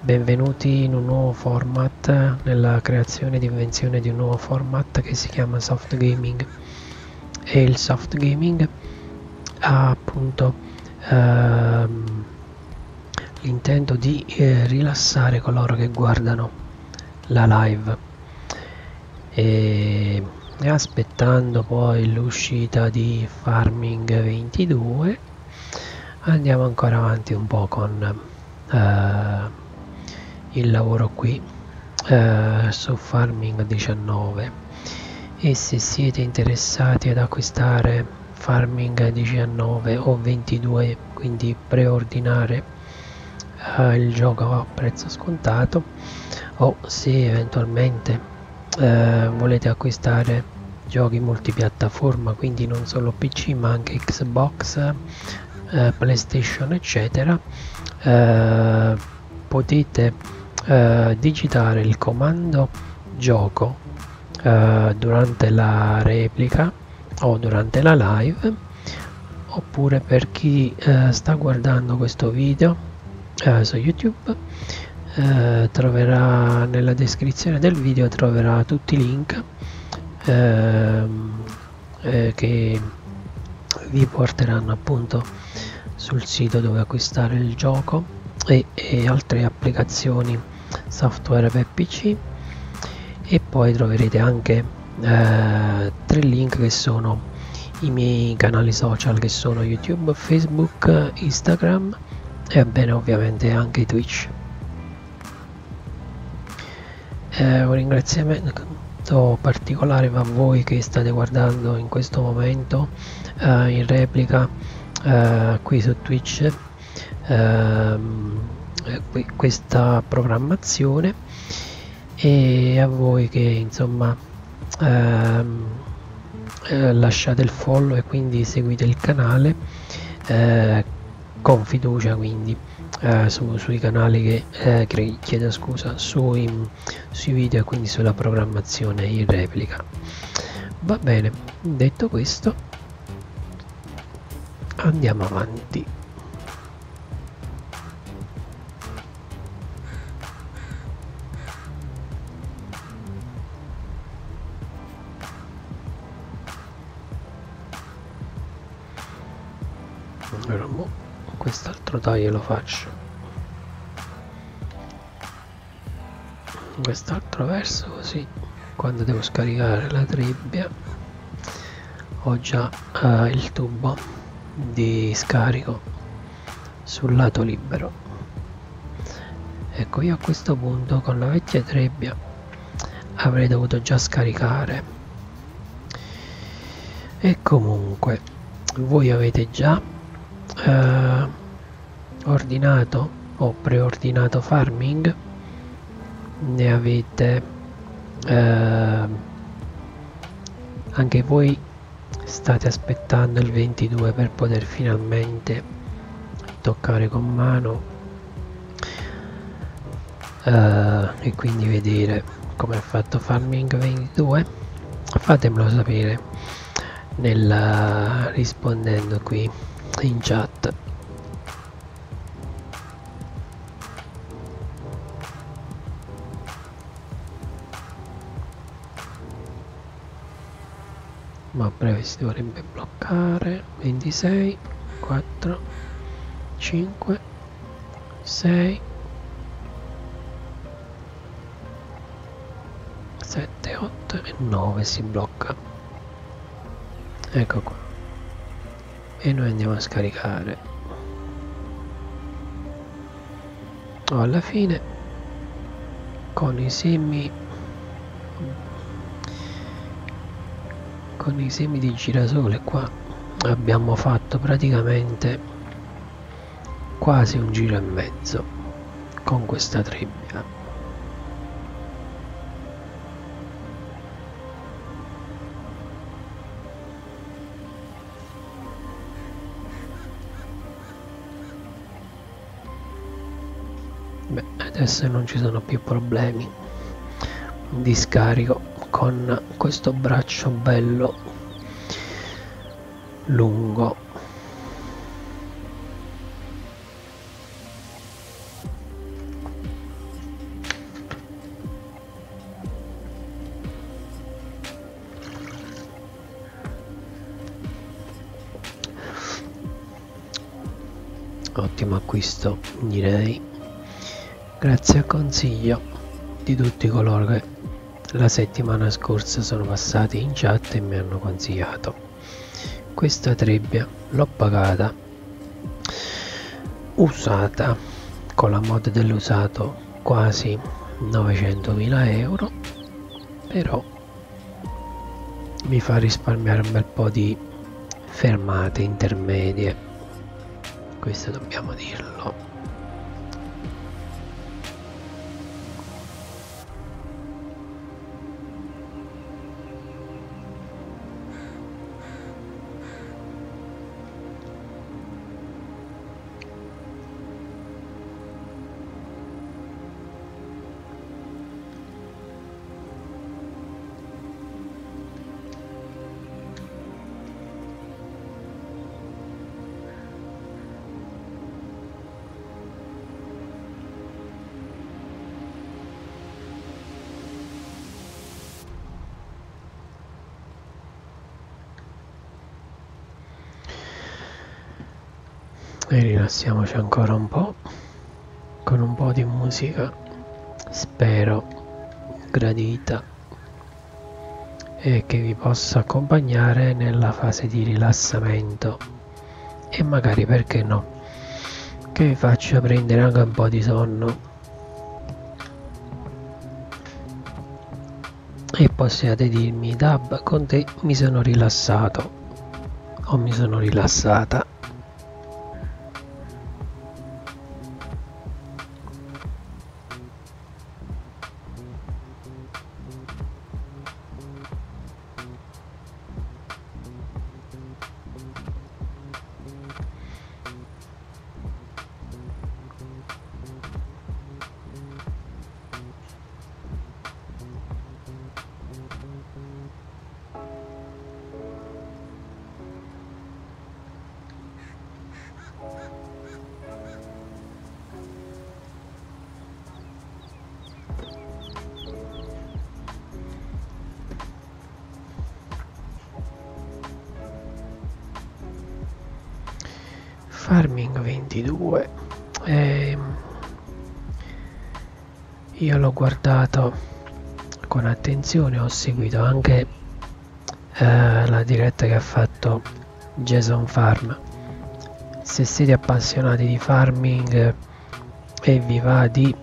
benvenuti in un nuovo format, nella creazione ed invenzione di un nuovo format che si chiama soft gaming, e il soft gaming ha appunto ehm, l'intento di eh, rilassare coloro che guardano la live e, e aspettando poi l'uscita di Farming ventidue andiamo ancora avanti un po' con Uh, il lavoro qui uh, su Farming diciannove, e se siete interessati ad acquistare Farming diciannove o ventidue, quindi preordinare uh, il gioco a prezzo scontato, o se eventualmente uh, volete acquistare giochi multipiattaforma, quindi non solo P C ma anche Xbox, uh, PlayStation eccetera, Uh, potete uh, digitare il comando gioco uh, durante la replica o durante la live, oppure per chi uh, sta guardando questo video uh, su YouTube uh, troverà nella descrizione del video, troverà tutti i link uh, eh, che vi porteranno appunto sul sito dove acquistare il gioco e, e altre applicazioni software per P C, e poi troverete anche eh, tre link che sono i miei canali social, che sono YouTube, Facebook, Instagram e ebbene ovviamente anche Twitch. Eh, un ringraziamento particolare va a voi che state guardando in questo momento eh, in replica eh, qui su Twitch eh, questa programmazione, e a voi che insomma eh, lasciate il follow e quindi seguite il canale eh, con fiducia, quindi eh, su, sui canali che, eh, che chiedo scusa, sui, sui video e quindi sulla programmazione in replica. Va bene, detto questo andiamo avanti. Allora, quest'altro taglio lo faccio, quest'altro verso, così quando devo scaricare la trebbia ho già eh, il tubo di scarico sul lato libero. Ecco, io a questo punto con la vecchia trebbia avrei dovuto già scaricare, e comunque voi avete già Uh, ordinato o preordinato Farming, ne avete uh, anche voi, state aspettando il ventidue per poter finalmente toccare con mano uh, e quindi vedere come è fatto Farming ventidue. Fatemelo sapere nel, uh, rispondendo qui in chat. Ma a breve si dovrebbe bloccare. Ventisei, quattro, cinque, sei, sette, otto e nove si blocca. Ecco qua. E noi andiamo a scaricare. Oh, alla fine con i semi con i semi di girasole qua abbiamo fatto praticamente quasi un giro e mezzo con questa trebbia. Beh, adesso non ci sono più problemi di scarico con questo braccio bello lungo. Ottimo acquisto, direi. Grazie al consiglio di tutti coloro che la settimana scorsa sono passati in chat e mi hanno consigliato. Questa trebbia l'ho pagata usata con la mod dell'usato quasi novecentomila euro, però mi fa risparmiare un bel po' di fermate intermedie, questo dobbiamo dirlo. E rilassiamoci ancora un po' con un po' di musica, spero gradita e che vi possa accompagnare nella fase di rilassamento e magari, perché no, che vi faccia prendere anche un po' di sonno e possiate dirmi: Dab, con te mi sono rilassato o mi sono rilassata. Farming ventidue, eh, io l'ho guardato con attenzione, ho seguito anche eh, la diretta che ha fatto Jason Farm. Se siete appassionati di farming e vi va di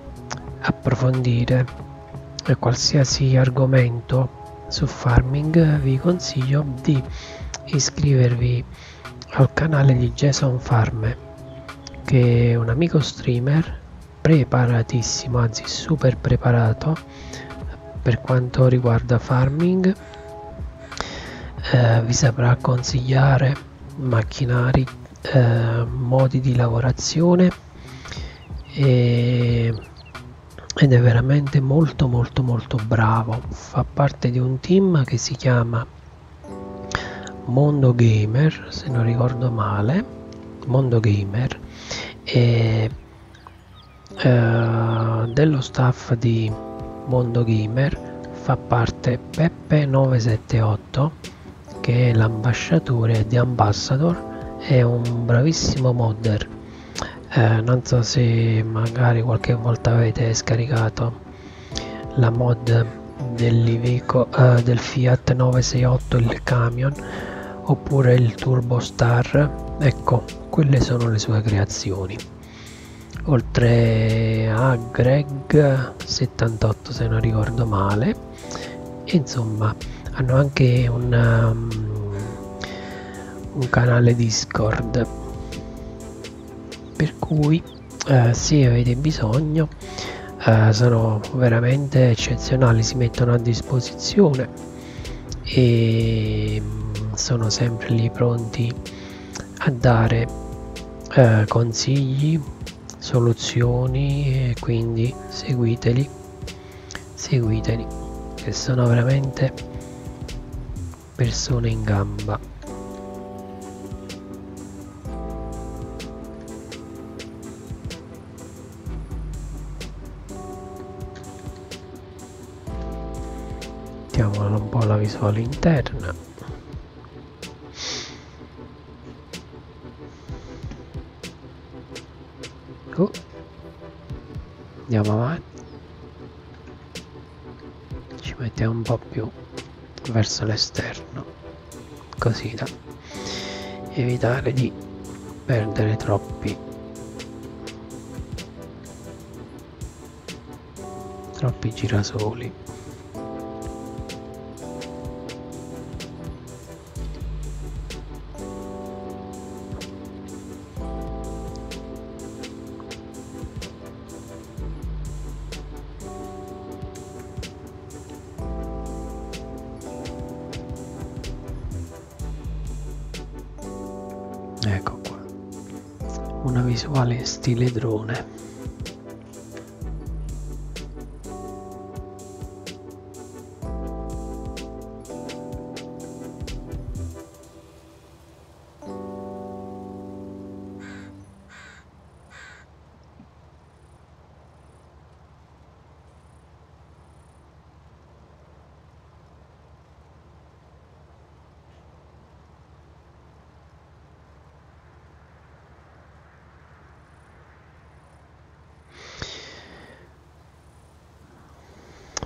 approfondire qualsiasi argomento su farming, vi consiglio di iscrivervi al canale di Jason Farm, che è un amico streamer preparatissimo, anzi super preparato per quanto riguarda farming. Eh, vi saprà consigliare macchinari, eh, modi di lavorazione e, ed è veramente molto molto molto bravo. Fa parte di un team che si chiama Mondo Gamer, se non ricordo male, Mondo Gamer, e eh, dello staff di Mondo Gamer fa parte Peppe nove sette otto, che è l'ambasciatore di Ambassador, è un bravissimo modder. Eh, non so se magari qualche volta avete scaricato la mod dell'Iveco, eh, del Fiat nove sei otto, il camion, oppure il Turbo Star. Ecco, quelle sono le sue creazioni, oltre a Greg settantotto, se non ricordo male. E insomma, hanno anche un, um, un canale Discord, per cui eh, se avete bisogno, eh, sono veramente eccezionali, si mettono a disposizione e sono sempre lì pronti a dare eh, consigli, soluzioni, e quindi seguiteli, seguiteli, che sono veramente persone in gamba. Mettiamola un po' la visuale interna. Andiamo avanti, ci mettiamo un po' più verso l'esterno, così da evitare di perdere troppi troppi girasoli. Ecco qua, una visuale in stile drone.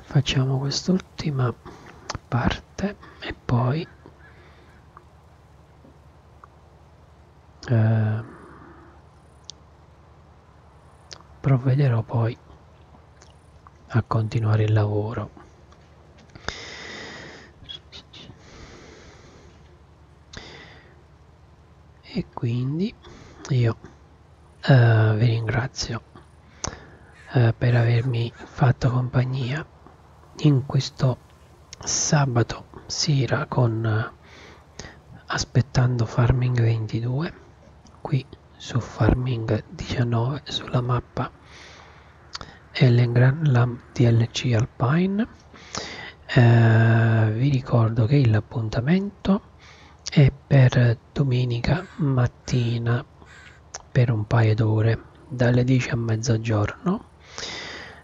Facciamo quest'ultima parte e poi eh, provvederò poi a continuare il lavoro. E quindi io uh, vi ringrazio uh, per avermi fatto compagnia in questo sabato sera con uh, Aspettando Farming ventidue qui su Farming diciannove sulla mappa Ellengram Lam D L C Alpine. Eh, vi ricordo che l'appuntamento è per domenica mattina per un paio d'ore, dalle dieci a mezzogiorno,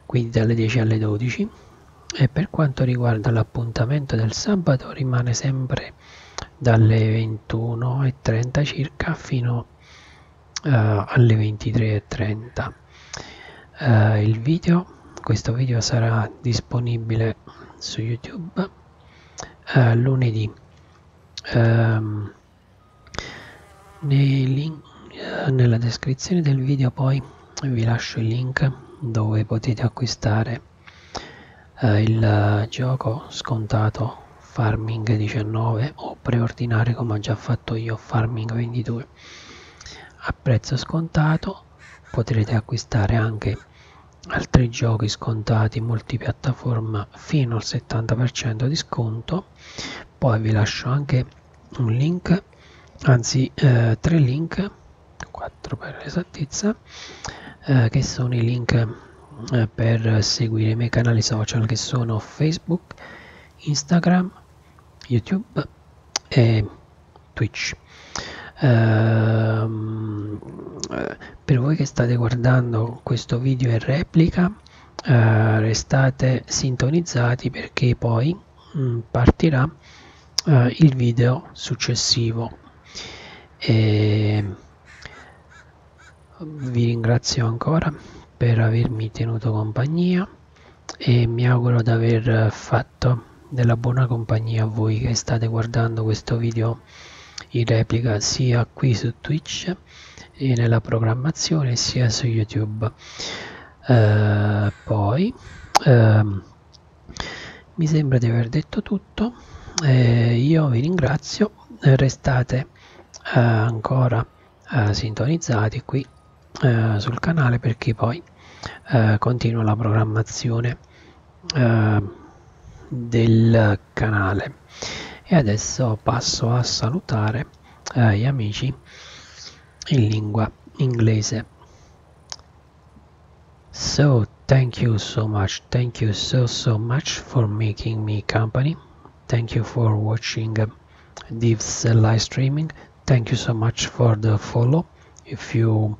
quindi dalle dieci alle dodici. E per quanto riguarda l'appuntamento del sabato rimane sempre dalle ventuno e trenta circa fino uh, alle ventitré e trenta. Uh, il video, questo video sarà disponibile su YouTube uh, lunedì. Um, nei link, uh, nella descrizione del video poi vi lascio il link dove potete acquistare uh, il uh, gioco scontato Farming diciannove o preordinare, come ho già fatto io, Farming ventidue a prezzo scontato. Potrete acquistare anche altri giochi scontati multipiattaforma fino al settanta per cento di sconto. Poi vi lascio anche un link, anzi eh, tre link, quattro per esattezza, eh, che sono i link eh, per seguire i miei canali social, che sono Facebook, Instagram, YouTube e Twitch. Uh, per voi che state guardando questo video in replica, uh, restate sintonizzati perché poi mh, partirà uh, il video successivo. E vi ringrazio ancora per avermi tenuto compagnia e mi auguro di aver fatto della buona compagnia a voi che state guardando questo video in replica, sia qui su Twitch e nella programmazione, sia su YouTube. Eh, poi ehm, mi sembra di aver detto tutto. Eh, io vi ringrazio, restate eh, ancora eh, sintonizzati qui eh, sul canale perché poi eh, continua la programmazione eh, del canale. E adesso passo a salutare eh, gli amici in lingua inglese. So thank you so much, thank you so so much for making me company. Thank you for watching uh, this uh, live streaming. Thank you so much for the follow. If you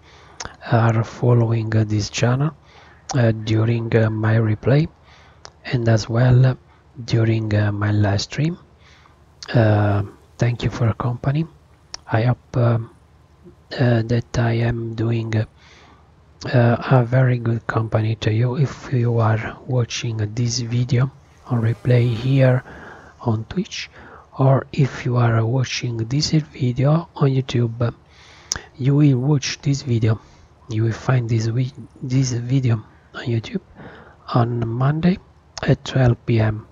are following uh, this channel uh, during uh, my replay and as well uh, during uh, my live stream. Uh, thank you for your company. I hope uh, uh, that I am doing uh, a very good company to you. If you are watching this video on replay here on Twitch, or if you are watching this video on YouTube, you will watch this video. You will find this, vi this video on YouTube on Monday at twelve p m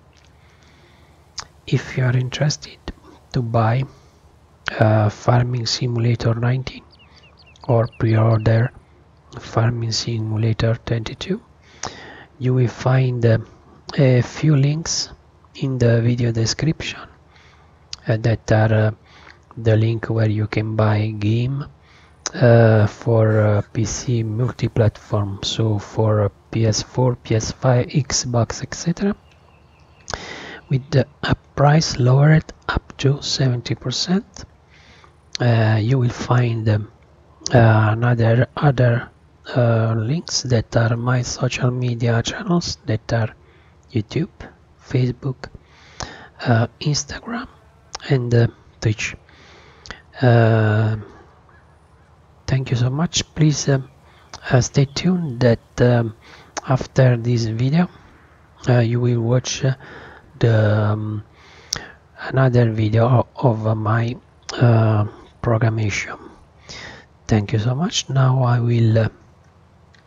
If you are interested to buy uh, Farming Simulator nineteen or pre-order Farming Simulator twenty-two, you will find uh, a few links in the video description uh, that are uh, the link where you can buy game uh, for uh, P C multi-platform, so for uh, P S four, P S five, Xbox, et cetera, with the uh, price lowered up to seventy percent. Uh, you will find um, uh, another other uh, links that are my social media channels, that are YouTube, Facebook, uh, Instagram and uh, Twitch. Uh, thank you so much. Please uh, uh, stay tuned that um, after this video uh, you will watch uh, the um, another video of, of my uh, programmation. Thank you so much. Now I will uh,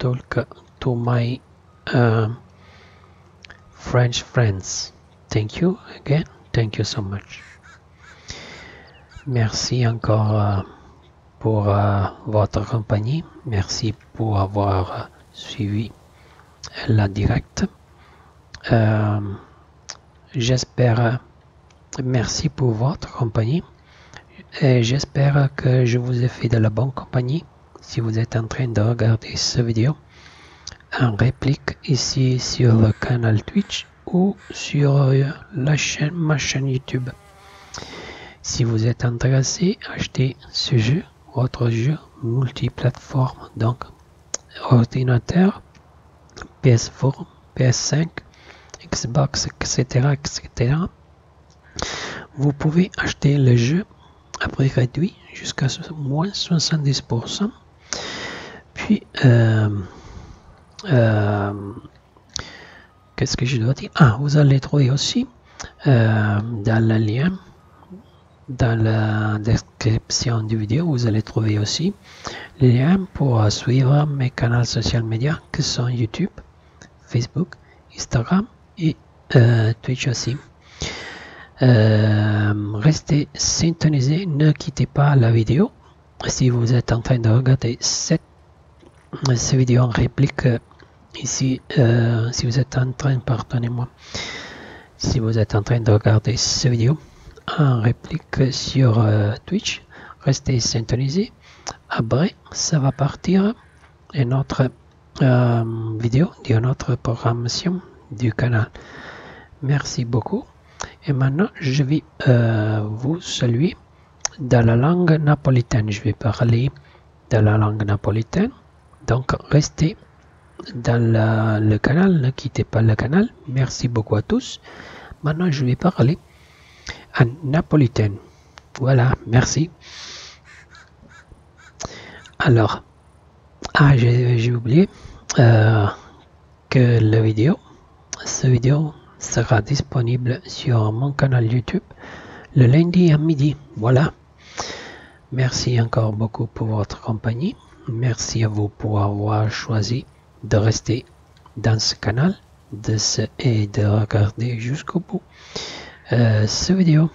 talk to my uh, French friends. Thank you again. Thank you so much. Merci encore pour votre compagnie. Merci pour avoir suivi la directe. Euh, j'espère, merci pour votre compagnie. Et j'espère que je vous ai fait de la bonne compagnie. Si vous êtes en train de regarder cette vidéo en réplique ici sur le canal Twitch ou sur la chaîne, ma chaîne YouTube. Si vous êtes intéressé, achetez ce jeu, votre jeu multiplateforme, donc ordinateur, P S quattro, P S cinque, Xbox, et cetera, et cetera. Vous pouvez acheter le jeu à prix réduit jusqu'à moins soixante-dix pour cent. Puis, euh, euh, qu'est-ce que je dois dire? Ah, vous allez trouver aussi euh, dans le lien, dans la description du vidéo, vous allez trouver aussi les liens pour suivre mes canaux social media qui sont YouTube, Facebook, Instagram et euh, Twitch aussi. Euh, restez syntonisés, ne quittez pas la vidéo. Si vous êtes en train de regarder cette, cette vidéo en réplique ici, euh, si vous êtes en train, pardonnez-moi, si vous êtes en train de regarder cette vidéo en réplique sur euh, Twitch, restez syntonisés. Après, ça va partir une autre euh, vidéo d'une autre programmation du canal. Merci beaucoup. Et maintenant, je vais euh, vous saluer dans la langue napolitaine. Je vais parler de la langue napolitaine. Donc, restez dans la, le canal, ne quittez pas le canal. Merci beaucoup à tous. Maintenant, je vais parler en napolitaine. Voilà, merci. Alors, ah, j'ai, j'ai oublié euh, que la vidéo, cette vidéo sera disponible sur mon canal YouTube le lundi à midi. Voilà. Merci encore beaucoup pour votre compagnie. Merci à vous pour avoir choisi de rester dans ce canal de ce, et de regarder jusqu'au bout Euh, cette vidéo.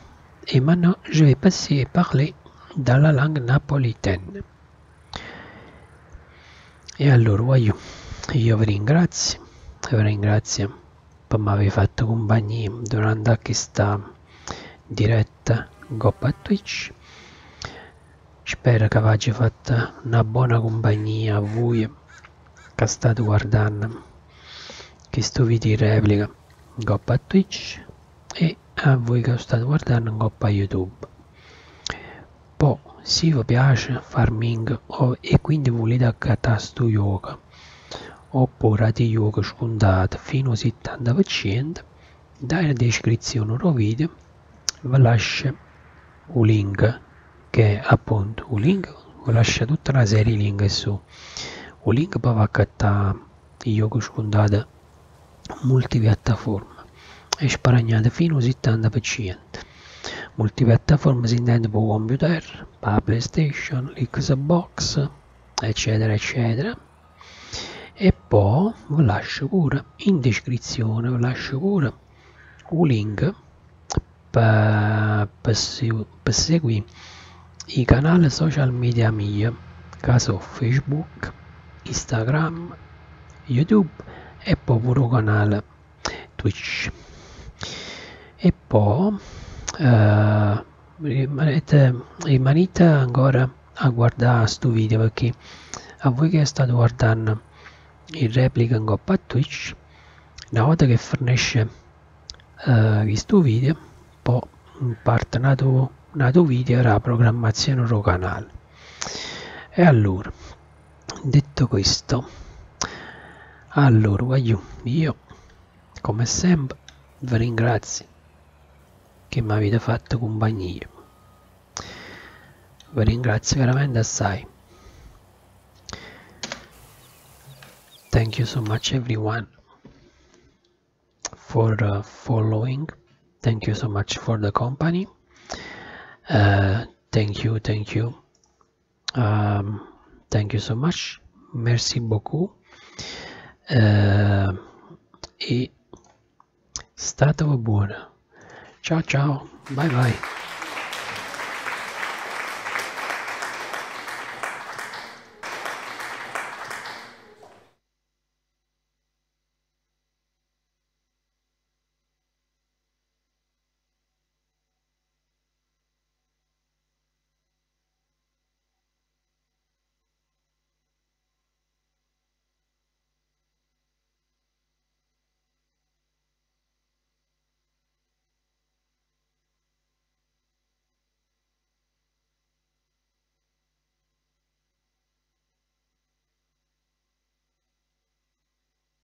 Et maintenant je vais passer à parler dans la langue napolitaine. E allora io, io vi ringrazio, vi ringrazio per aver fatto compagnia durante questa diretta Goppa Twitch. Spero che avete fatto una buona compagnia a voi che state guardando questo video replica Goppa Twitch e a voi che state guardando Goppa YouTube. Poi se vi piace farming o, e quindi volete accattare questo yoga oppure di yoga scontato fino al settanta per cento, dalla descrizione del video vi lascio un link che è appunto un link, vi lascio tutta la serie di link su un link per accattare yoga scontato multipiattaforma e sparagnate fino al settanta per cento. Multipiattaforma si intende per computer, per PlayStation, Xbox, eccetera eccetera. E poi vi lascio pure in descrizione, vi lascio pure un link per, per, per seguire i canali social media miei, che sono Facebook, Instagram, YouTube e poi pure il canale Twitch. E poi eh, rimanete, rimanete ancora a guardare questo video, perché a voi che state guardando in replica in Goppa Twitch, una volta che fornisce uh, questo video, poi parte un altro video la programmazione del canale. E allora, detto questo, allora voglio, io come sempre vi ringrazio che mi avete fatto compagnia, vi ringrazio veramente assai. Thank you so much everyone for uh, following. Thank you so much for the company. Uh, thank you, thank you. Um, thank you so much. Merci beaucoup. eh, e state buona. Ciao ciao, bye bye.